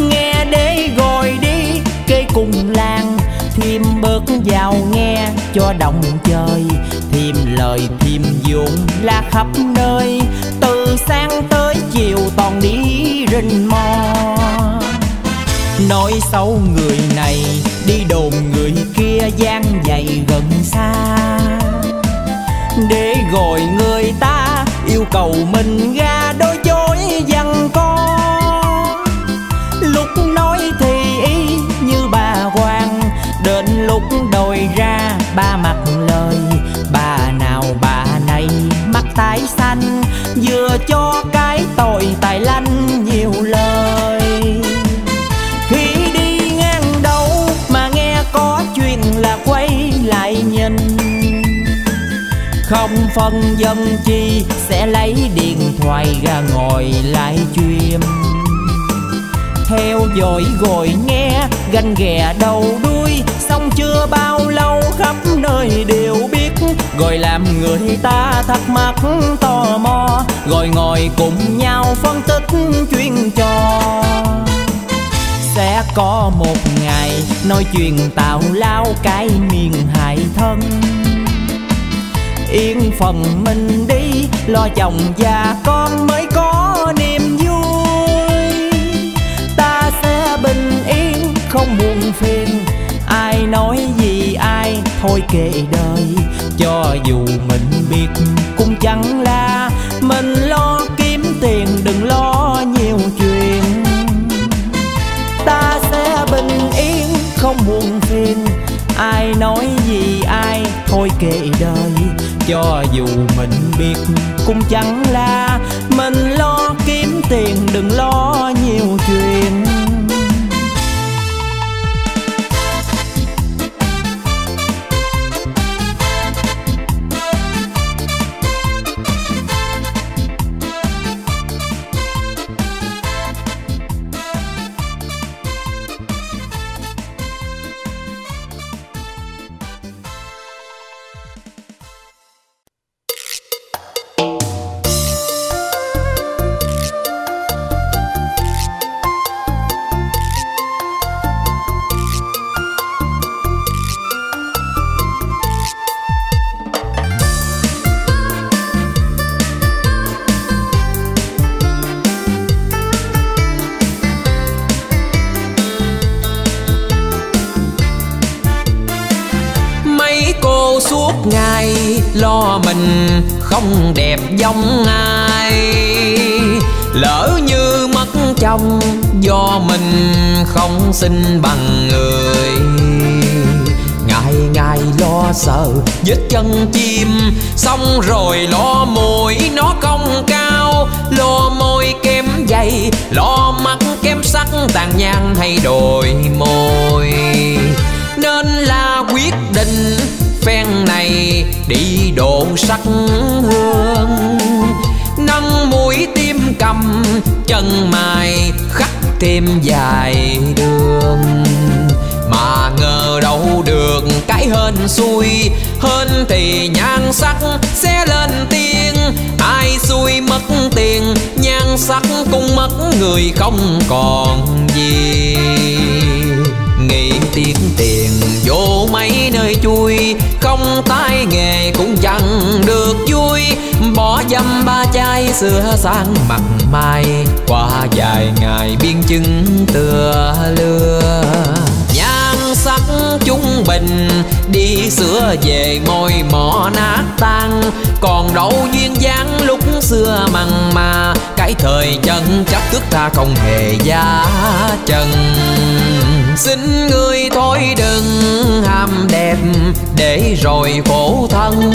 Nghe để rồi đi, kê cùng làng, thêm bớt vào nghe cho đồng chơi. Thêm lời thêm dụng là khắp nơi, từ sáng tới chiều toàn đi rình mò. Nói xấu người này, đi đồn người kia gian dày gần xa. Để gọi người ta yêu cầu mình ra đối chối dằn co. Lúc nói thì y như bà Hoàng, đến lúc đòi ra ba mặt lời. Bà nào bà này mắt tái xanh, vừa cho cái tội tài lanh nhiều lời. Quay lại nhìn không phân dân chi, sẽ lấy điện thoại ra ngồi lại chim theo dõi gọi nghe ganh ghè đầu đuôi. Xong chưa bao lâu khắp nơi đều biết, rồi làm người ta thắc mắc tò mò. Rồi ngồi cùng nhau phân tích chuyện trò. sẽ có một ngày nói chuyện tào lao cái miền hại thân. Yên phần mình đi lo chồng và con mới có niềm vui. Ta sẽ bình yên không buồn phiền, ai nói gì ai thôi kệ đời. Cho dù mình biết cũng chẳng là mình lo kiếm tiền, đừng lo nhiều chuyện. Ta sẽ bình yên không buồn phiền, ai nói gì ai thôi kệ đời. Cho dù mình biết cũng chẳng là mình lo kiếm tiền, đừng lo nhiều chuyện. Lo mình không đẹp giống ai, lỡ như mất chồng do mình không xinh bằng người. Ngày ngày lo sợ vết chân chim, xong rồi lo mũi nó không cao, lo môi kém dày, lo mắt kém sắc, tàn nhang hay đồi môi. Nên là quyết định phen này đi độ sắc hương, nâng mũi tim cầm chân mày khắc thêm dài đường. Mà ngờ đâu được cái hên xui, hên thì nhan sắc sẽ lên tiếng, ai xui mất tiền nhan sắc cũng mất người không còn gì. Nghĩ tiếc tiền vô mấy nơi chui, không tay nghề cũng chẳng được vui. Bỏ dăm ba chai sửa sang mặt mai, qua vài ngày biên chứng tựa lưa. Nhan sắc trung bình đi sửa về môi mỏ nát tan, còn đâu duyên dáng lúc xưa mặn mà. Cái thời chân chắc thức ta không hề giá trần. Xin người thôi đừng ham đẹp, để rồi khổ thân.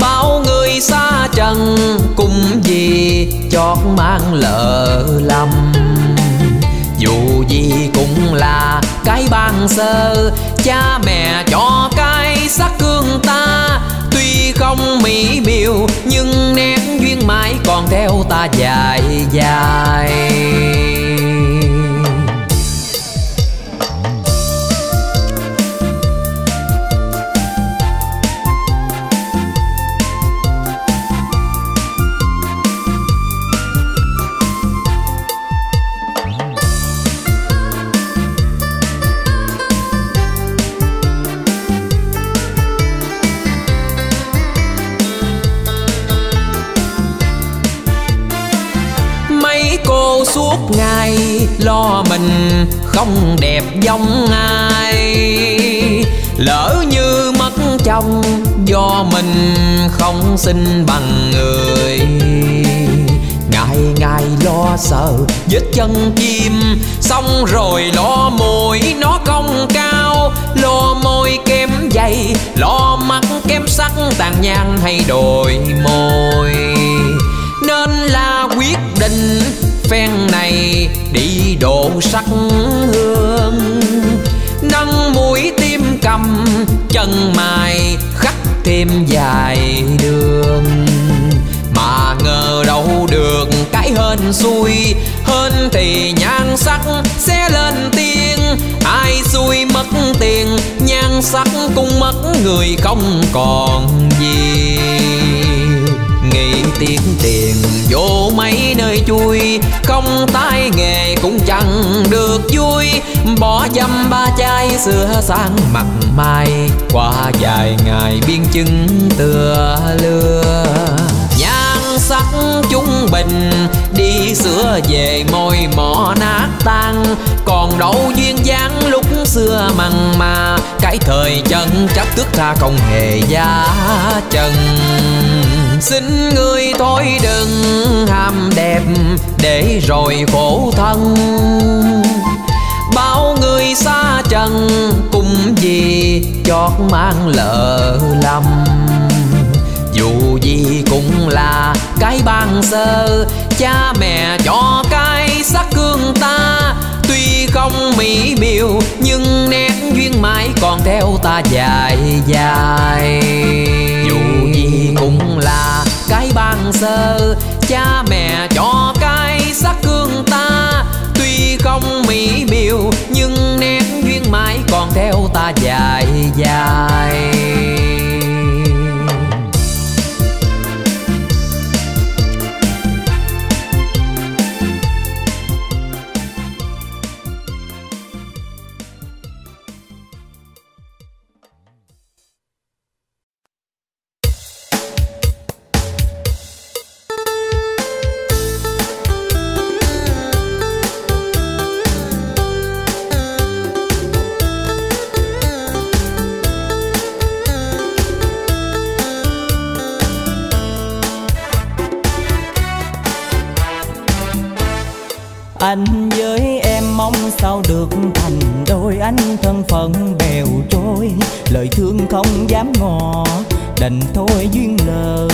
Bao người xa trần cũng vì chót mang lỡ lầm. Dù gì cũng là cái ban sơ, cha mẹ cho cái xác cương ta. Tuy không mỹ miều nhưng nét duyên mãi còn theo ta dài dài. Suốt ngày lo mình không đẹp giống ai, lỡ như mất chồng do mình không xinh bằng người. Ngày ngày lo sợ vết chân chim, xong rồi lo mũi nó không cao, lo môi kém dày, lo mắt kém sắc, tàn nhang hay đồi môi. Nên là quyết định phen này đi độ sắc hương, nâng mũi tim cầm chân mày khắc thêm dài đường. Mà ngờ đâu được cái hên xui, hên thì nhan sắc sẽ lên tiếng, ai xui mất tiền nhan sắc cũng mất người không còn gì. Nghĩ tiếc tiền vô mấy nơi chui, không tay nghề cũng chẳng được vui. Bỏ dăm ba chai sửa sang mặt mai, qua vài ngày biên chứng tựa lưa. Nhan sắc chúng bình đi sửa về môi mỏ nát tan, còn đâu duyên dáng lúc xưa mặn mà. Cái thời chân chắc tước ra không hề giá trần. Xin người thôi đừng ham đẹp để rồi khổ thân. Bao người xa trần cũng vì chót mang lỡ lầm. Dù gì cũng là cái ban sơ, cha mẹ cho cái xác cương ta. Tuy không mỹ miều nhưng nét duyên mãi còn theo ta dài dài. Dù gì cũng là cái ban sơ, cha mẹ cho cái xác cương ta. Tuy không mỹ miều nhưng nét duyên mãi còn theo ta dài dài. Anh với em mong sao được thành đôi, anh thân phận bèo trôi, lời thương không dám ngỏ, đành thôi duyên lờ.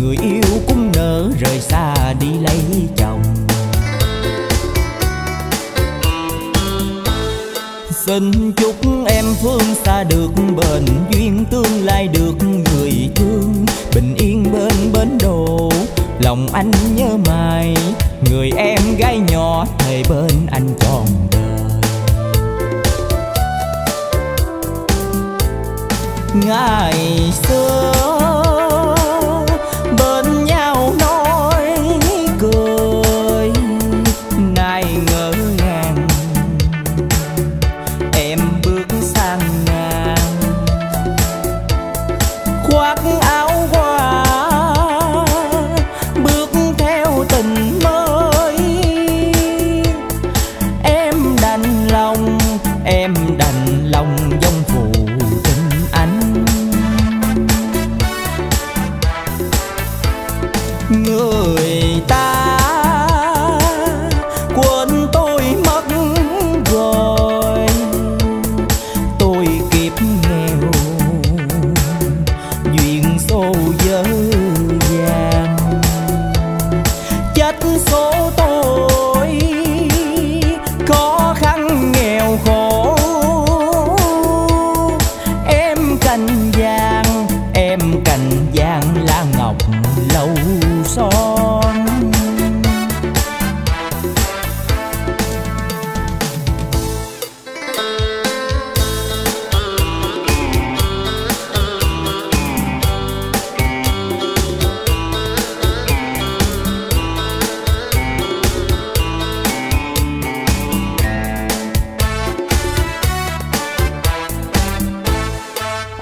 Người yêu cũng nỡ rời xa đi lấy chồng. Xin chúc em phương xa được bền duyên, tương lai được người thương, bình yên bên bến đồ. Lòng anh nhớ mày, người em gái nhỏ thề bên anh trọn đời. Ngày xưa bên nhau nói cười, nay ngỡ ngàng em bước sang ngàn. Khoác áo hoa bước theo tình mơ, em đành lòng dông phụ tình anh. Người ta quên tôi mất rồi, tôi kiếp nghèo duyên số dở dàng. Chết số tôi khó khăn nghèo khổ,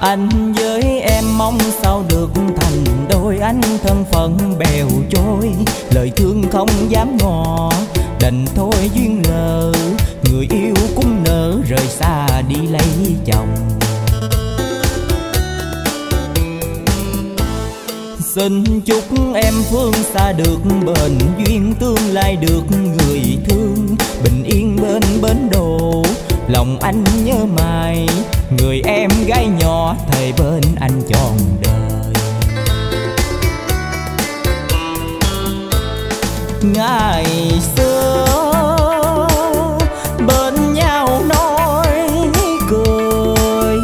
anh với em mong sao được thành đôi, anh thân phận bèo trôi, lời thương không dám ngỏ, đành thôi duyên lờ. Người yêu cũng nỡ rời xa đi lấy chồng. Xin chúc em phương xa được bền duyên, tương lai được người thương, bình yên bên bến đồ. Lòng anh nhớ mày, người em gái nhỏ thề bên anh trọn đời. Ngày xưa bên nhau nói cười,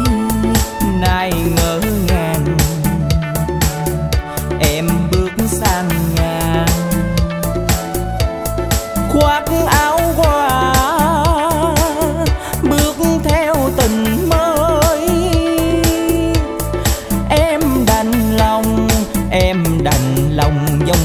nay ngỡ ngàng em bước sang ngàn. Khoác áo hoa bước theo tình mới, em đành lòng dông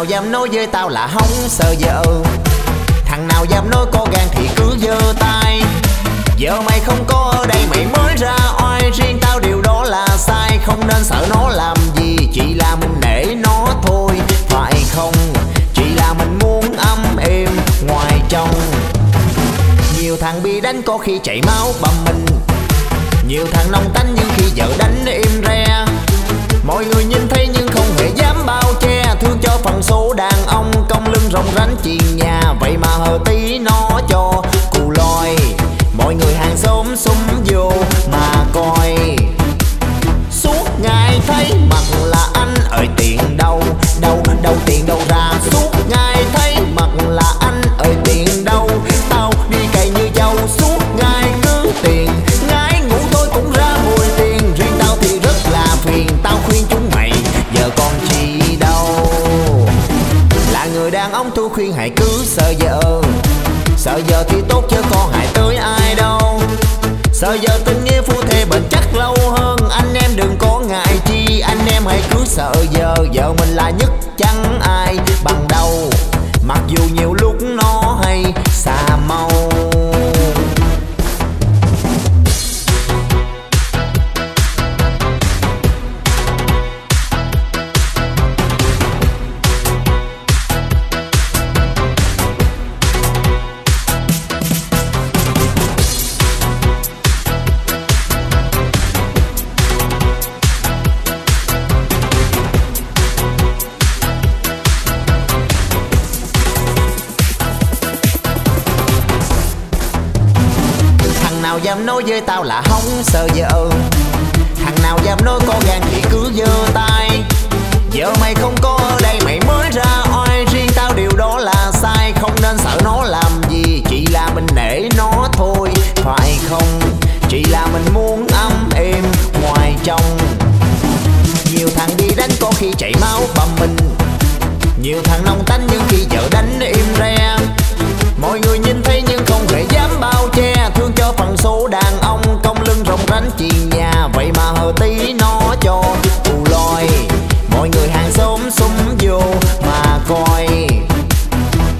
nào dám nói với tao là không sợ vợ, thằng nào dám nói có gan thì cứ giơ tay. Vợ mày không có ở đây mày mới ra oai, riêng tao điều đó là sai, không nên sợ nó làm gì, chỉ là mình nể nó thôi phải không, chỉ là mình muốn ấm êm ngoài trong. Nhiều thằng bị đánh có khi chảy máu bầm mình, nhiều thằng nông tánh nhưng khi vợ đánh im re, mọi người nhìn thấy nhưng không hề dám bao che, thương cho phần số đàn ông cong lưng rộng ránh chiền nhà, vậy mà hờ tí nó cho cù lòi, mọi người hàng xóm xúm vô mà coi. Suốt ngày thấy mặt là anh ơi tiền đâu, đâu đâu tiền đâu ra, suốt ngày thấy mặt là anh ơi tiền đâu, tao đi cày như dâu suốt ngày cứ tiền, ngái ngủ tôi cũng ra mùi tiền, riêng tao thì rất là phiền, tao khuyên chúng mày giờ còn chi đâu. Là người đàn ông tôi khuyên hãy cứ sợ vợ, sợ vợ thì tốt chứ còn hại tới ai đâu, sợ vợ tình nghĩa phu thê bền chắc lâu hơn, anh em đừng có ngại chi, anh em hãy cứ sợ vợ, vợ mình là nhất chẳng ai bằng đâu, mặc dù nhiều lúc nó hay xà mau. Dám nói với tao là không sợ vợ, thằng nào dám nói có gan thì cứ giơ tay. Vợ mày không có ở đây mày mới ra oai, riêng tao điều đó là sai, không nên sợ nó làm gì, chỉ là mình nể nó thôi phải không, chỉ là mình muốn ấm êm ngoài trong. Nhiều thằng đi đánh có khi chảy máu bầm mình, nhiều thằng nông tánh nhưng khi vợ đánh im re, mọi người nhìn thấy nhưng không hề dám bao che, thương cho phần số đàn ông cong lưng rộng ránh chiền nhà, vậy mà hờ tí nó cho cù lòi, mọi người hàng xóm xúm vô mà coi.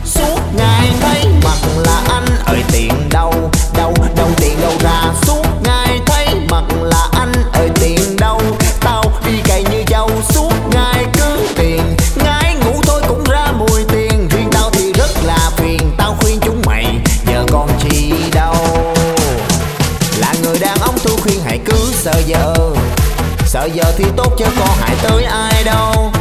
Suốt ngày thấy mặt là anh ơi tiền đâu, đâu đâu tiền đâu ra, suốt ngày thấy mặt là anh ơi tiền đâu, tao đi cày như dâu suốt ngày cứ tiền, ngái ngủ thôi cũng ra mùi tiền, riêng tao thì rất là phiền, tao khuyên chúng mày giờ còn chi đâu. Là người đàn ông tôi khuyên hãy cứ sợ vợ thì tốt chứ có hại tới ai đâu,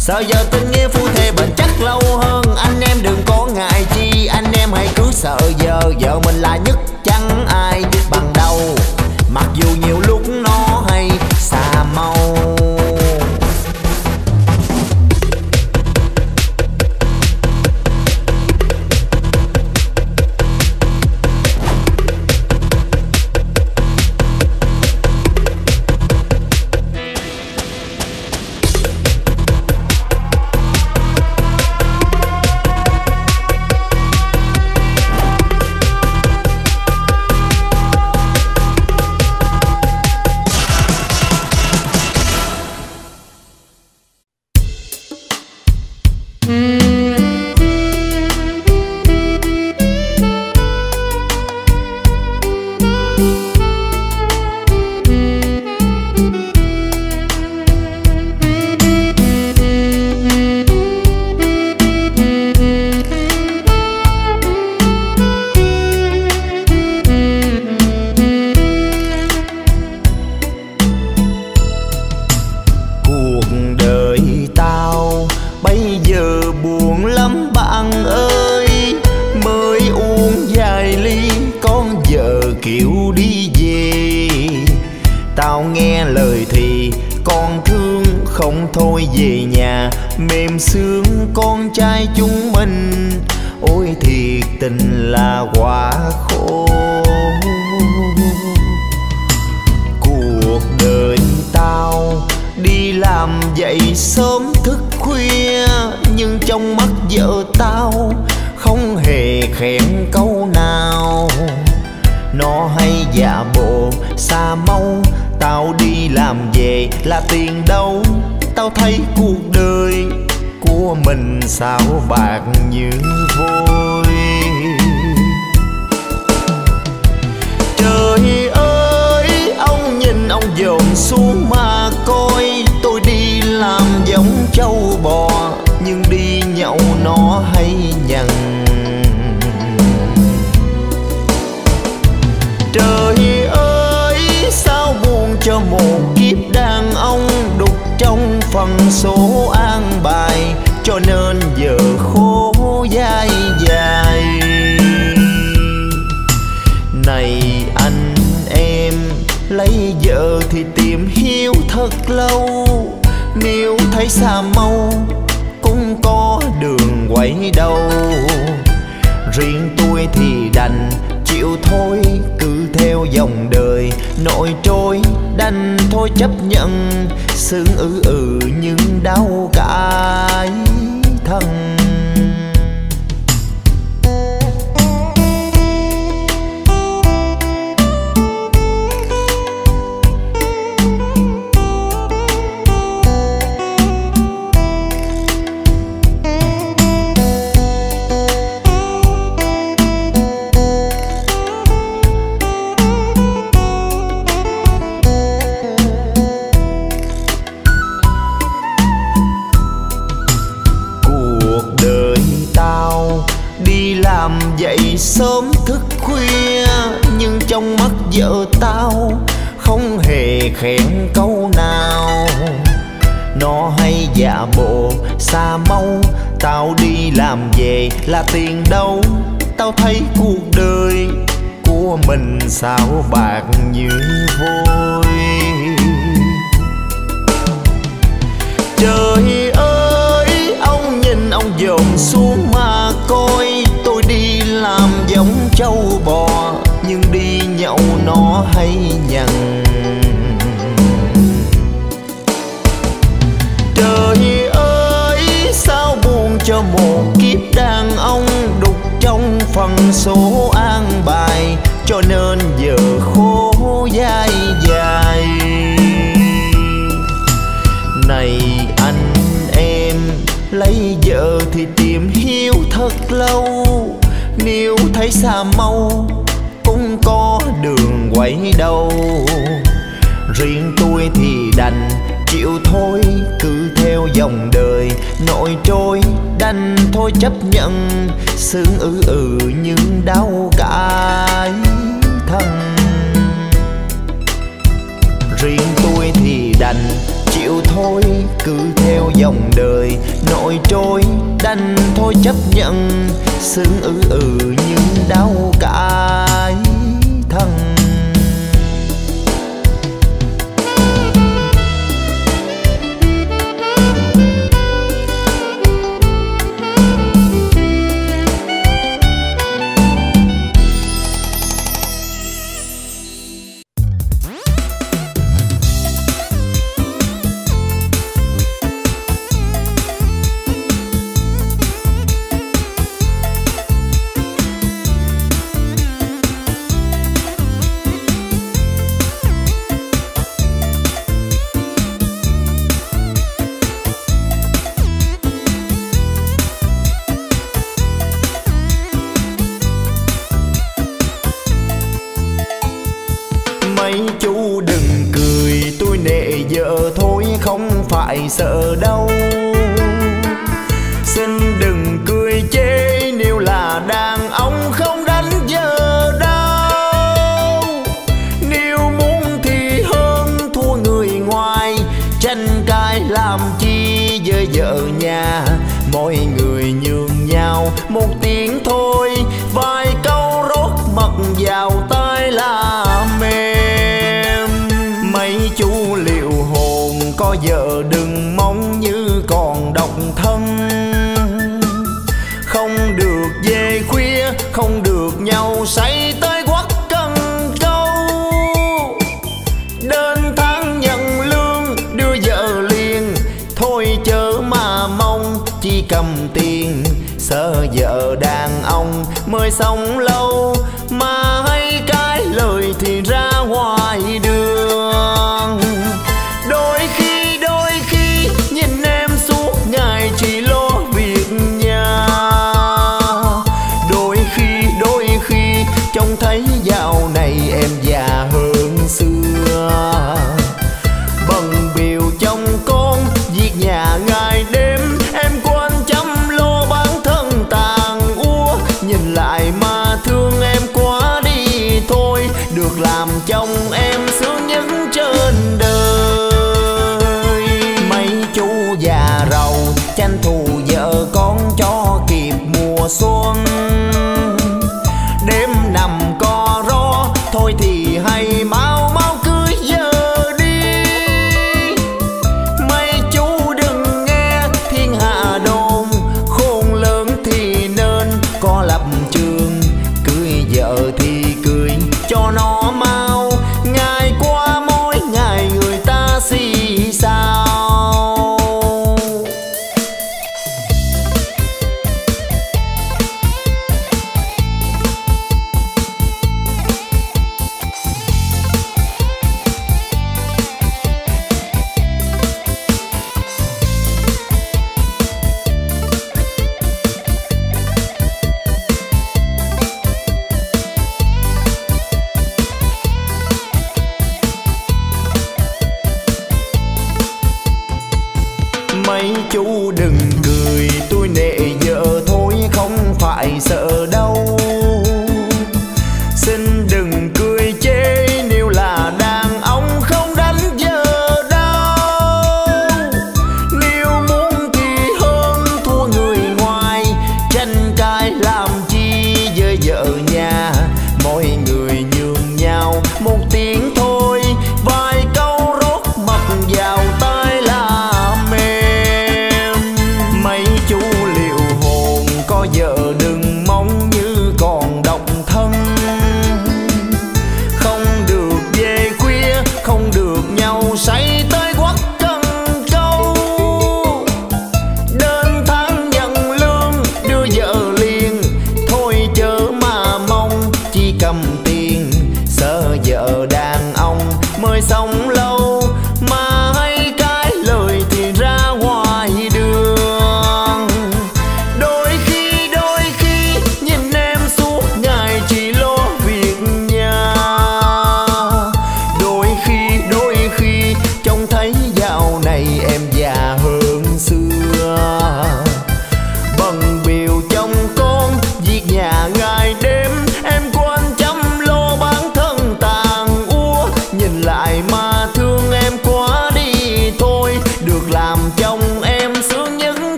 sợ vợ tình nghĩa phu thê bền chắc lâu hơn, anh em đừng có ngại chi, anh em hãy cứ sợ vợ, vợ mình là nhất chẳng ai bằng đâu, mặc dù nhiều lúc nó hay xà mau. mình sao bạc như vôi. Trời ơi, ông nhìn ông dồn xuống mà coi, tôi đi làm giống trâu bò nhưng đi nhậu nó hay nhằn. Trời ơi, sao buồn cho một kiếp đàn ông đục trong phần số an bài, cho nên giờ khổ dai dài. Này anh em, lấy vợ thì tìm hiểu thật lâu, nếu thấy xa mau cũng có đường quay đầu. Riêng tôi thì đành chịu thôi, cứ theo dòng đời nổi trôi, đành thôi chấp nhận. Sướng nhưng đau cãi thân. Sớm thức khuya nhưng trong mắt vợ tao không hề khen câu nào. Nó hay giả bộ xa mau, tao đi làm về là tiền đâu. Tao thấy cuộc đời của mình sao bạc như vôi. Trời ơi, ông nhìn ông dồn xuống mà coi, tôi đi làm giống trâu bò nhưng đi nhậu nó hay nhằn. Trời ơi, sao buồn cho một kiếp đàn ông đục trong phần số an bài, cho nên giờ khổ dai dài. Này anh em, lấy vợ thì tìm hiểu thật lâu, nếu thấy xa mau cũng có đường quay đầu. Riêng tôi thì đành chịu thôi, cứ theo dòng đời nổi trôi, đành thôi chấp nhận. Sướng nhưng đau cãi thân. Riêng tôi thì đành chịu thôi, cứ theo dòng đời nổi trôi, đành thôi chấp nhận. Sướng nhưng đau cãi thân. Sợ đâu, xin đừng cười chê nếu là đàn ông không đánh vợ đâu. Nếu muốn thì hơn thua người ngoài, tranh cãi làm chi với vợ nhà. Mọi người nhường nhau một tiếng thôi, vài câu rốt mật vào tai là mềm. Mấy chú liệu hồn có vợ đừng không được nhau say tới quắt cần câu. Đến tháng nhận lương đưa vợ liền, thôi chớ mà mong chỉ cầm tiền. Sợ vợ đàn ông mới sống lâu, mà hay cái lời thì ra ngoài đường. Đôi khi nhìn em suốt ngày chỉ lo thấy dạo này em già hơn xưa. Bận biểu trong con việc nhà ngày đêm, em quên chăm lo bản thân tàn úa. Nhìn lại mà thương em quá đi thôi, được làm chồng em sướng nhất trên đời. Mấy chú già rầu tranh thủ vợ con cho kịp mùa xuân,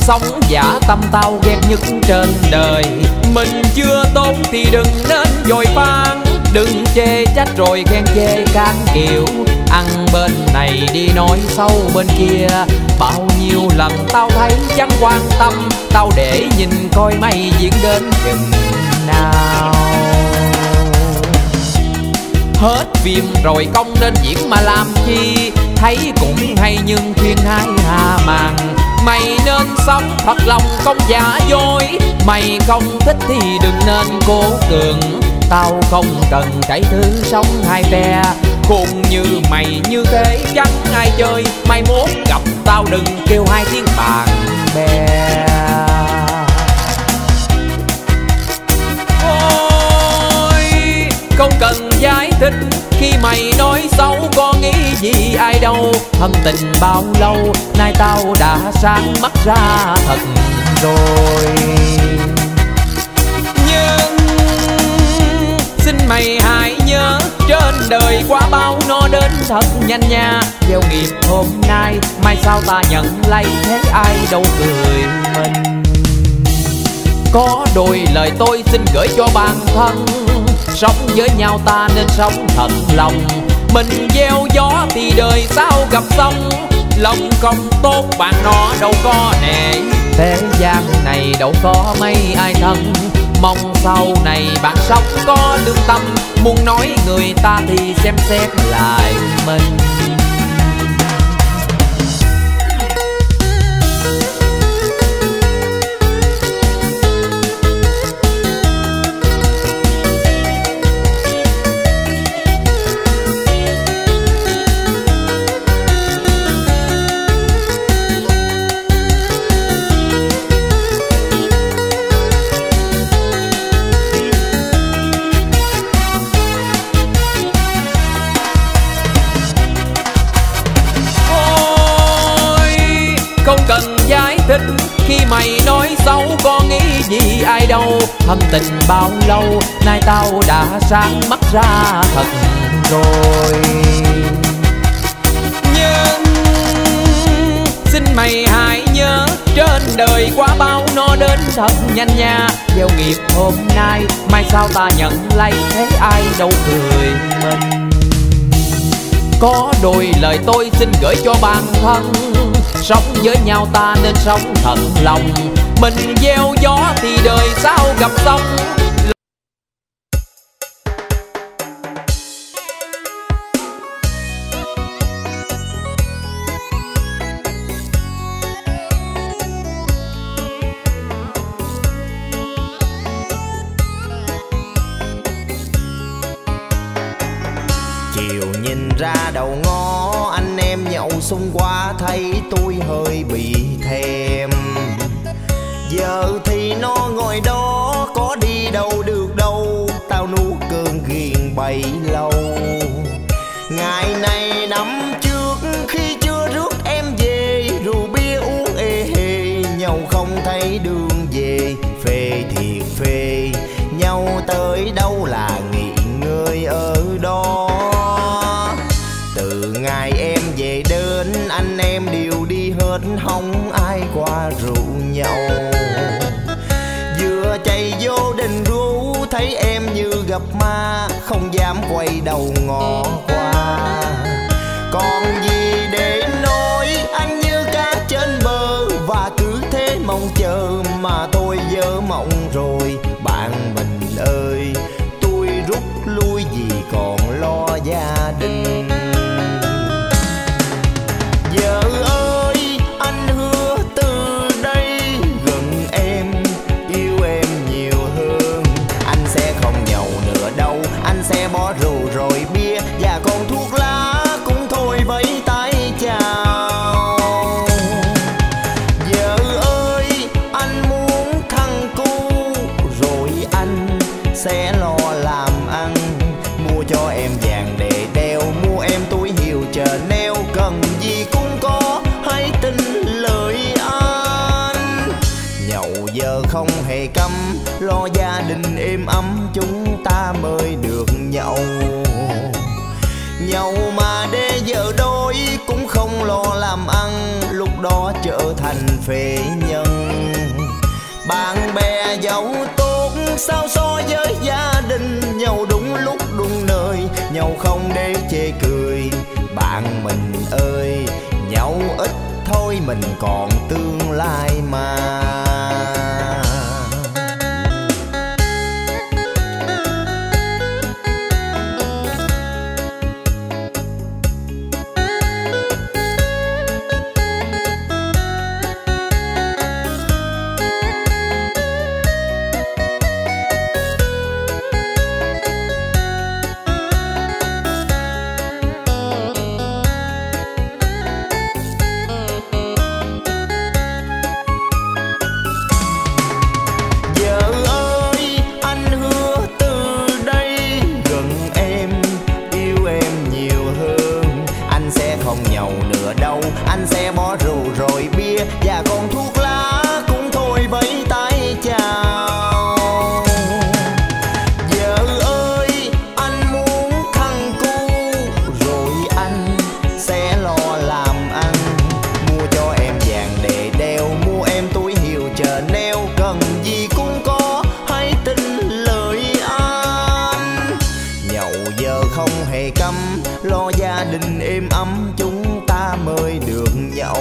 sống giả tâm tao ghét nhất trên đời. Mình chưa tốt thì đừng nên vội vang, đừng chê trách rồi ghen chê các kiểu. Ăn bên này đi nói xấu bên kia, bao nhiêu lần tao thấy chẳng quan tâm. Tao để nhìn coi mày diễn đến chừng nào. Hết phim rồi công nên diễn mà làm chi, thấy cũng hay nhưng khuyên hai hà màng. Mày nên sống thật lòng không giả dối, mày không thích thì đừng nên cố cường. tao không cần cái thứ sống hai phe. Khôn như mày như thế chẳng ai chơi, mai mốt gặp tao đừng kêu hai tiếng bạn bè. Ôi, không cần giải thích khi mày nói xấu, có nghĩ gì ai đâu. Thân tình bao lâu nay tao đã sáng mắt ra thật rồi. Xin mày hãy nhớ, trên đời quá bao nó đến thật nhanh nha. Gieo nghiệp hôm nay, mai sao ta nhận lấy, thế ai đâu cười mình. Có đôi lời tôi xin gửi cho bản thân, sống với nhau ta nên sống thật lòng. Mình gieo gió thì đời sao gặp sông, lòng không tốt bạn nó đâu có nể. Thế gian này đâu có mấy ai thân, mong sau này bạn sống có lương tâm. Muốn nói người ta thì xem xét lại mình. Mày nói xấu có nghĩ gì ai đâu. Thâm tình bao lâu nay tao đã sáng mắt ra thật rồi. Nhưng xin mày hãy nhớ, trên đời quá bao nó đến thật nhanh nha. Gieo nghiệp hôm nay, mai sao ta nhận lấy, thế ai đâu cười mình. Có đôi lời tôi xin gửi cho bản thân, sống với nhau ta nên sống thật lòng. Mình gieo gió thì đời sao gặp sông. Chiều nhìn ra đầu ngó, anh em nhậu xung qua thấy tôi hơi bị thèm. Giờ thì nó ngồi đó có đi đâu được đâu, tao nuốt cơn ghiền bấy lâu. Ngày này năm trước khi chưa rước em về, rượu bia uống ê hề, nhau không thấy đường về. Phê thiệt phê, nhau tới đâu là nghỉ ngơi ở đó. Không ai qua rượu nhau, vừa chạy vô đình rú thấy em như gặp ma, không dám quay đầu ngó qua. Còn gì để nói, anh như cá trên bờ, và cứ thế mong chờ mà tôi vỡ mộng rồi. Bạn mình ơi, tôi rút lui vì còn lo gia đình. Lo gia đình êm ấm chúng ta mới được nhau. Nhau mà để vợ đôi cũng không lo làm ăn, lúc đó trở thành phế nhân. Bạn bè giàu tốt sao so với gia đình, nhau đúng lúc đúng nơi, nhau không để chê cười. Bạn mình ơi, nhau ít thôi mình còn tương lai mà. không hề cấm, lo gia đình êm ấm chúng ta mới được nhau.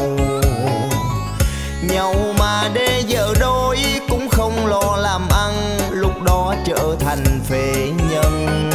Nhau mà để vợ đôi cũng không lo làm ăn, lúc đó trở thành phế nhân.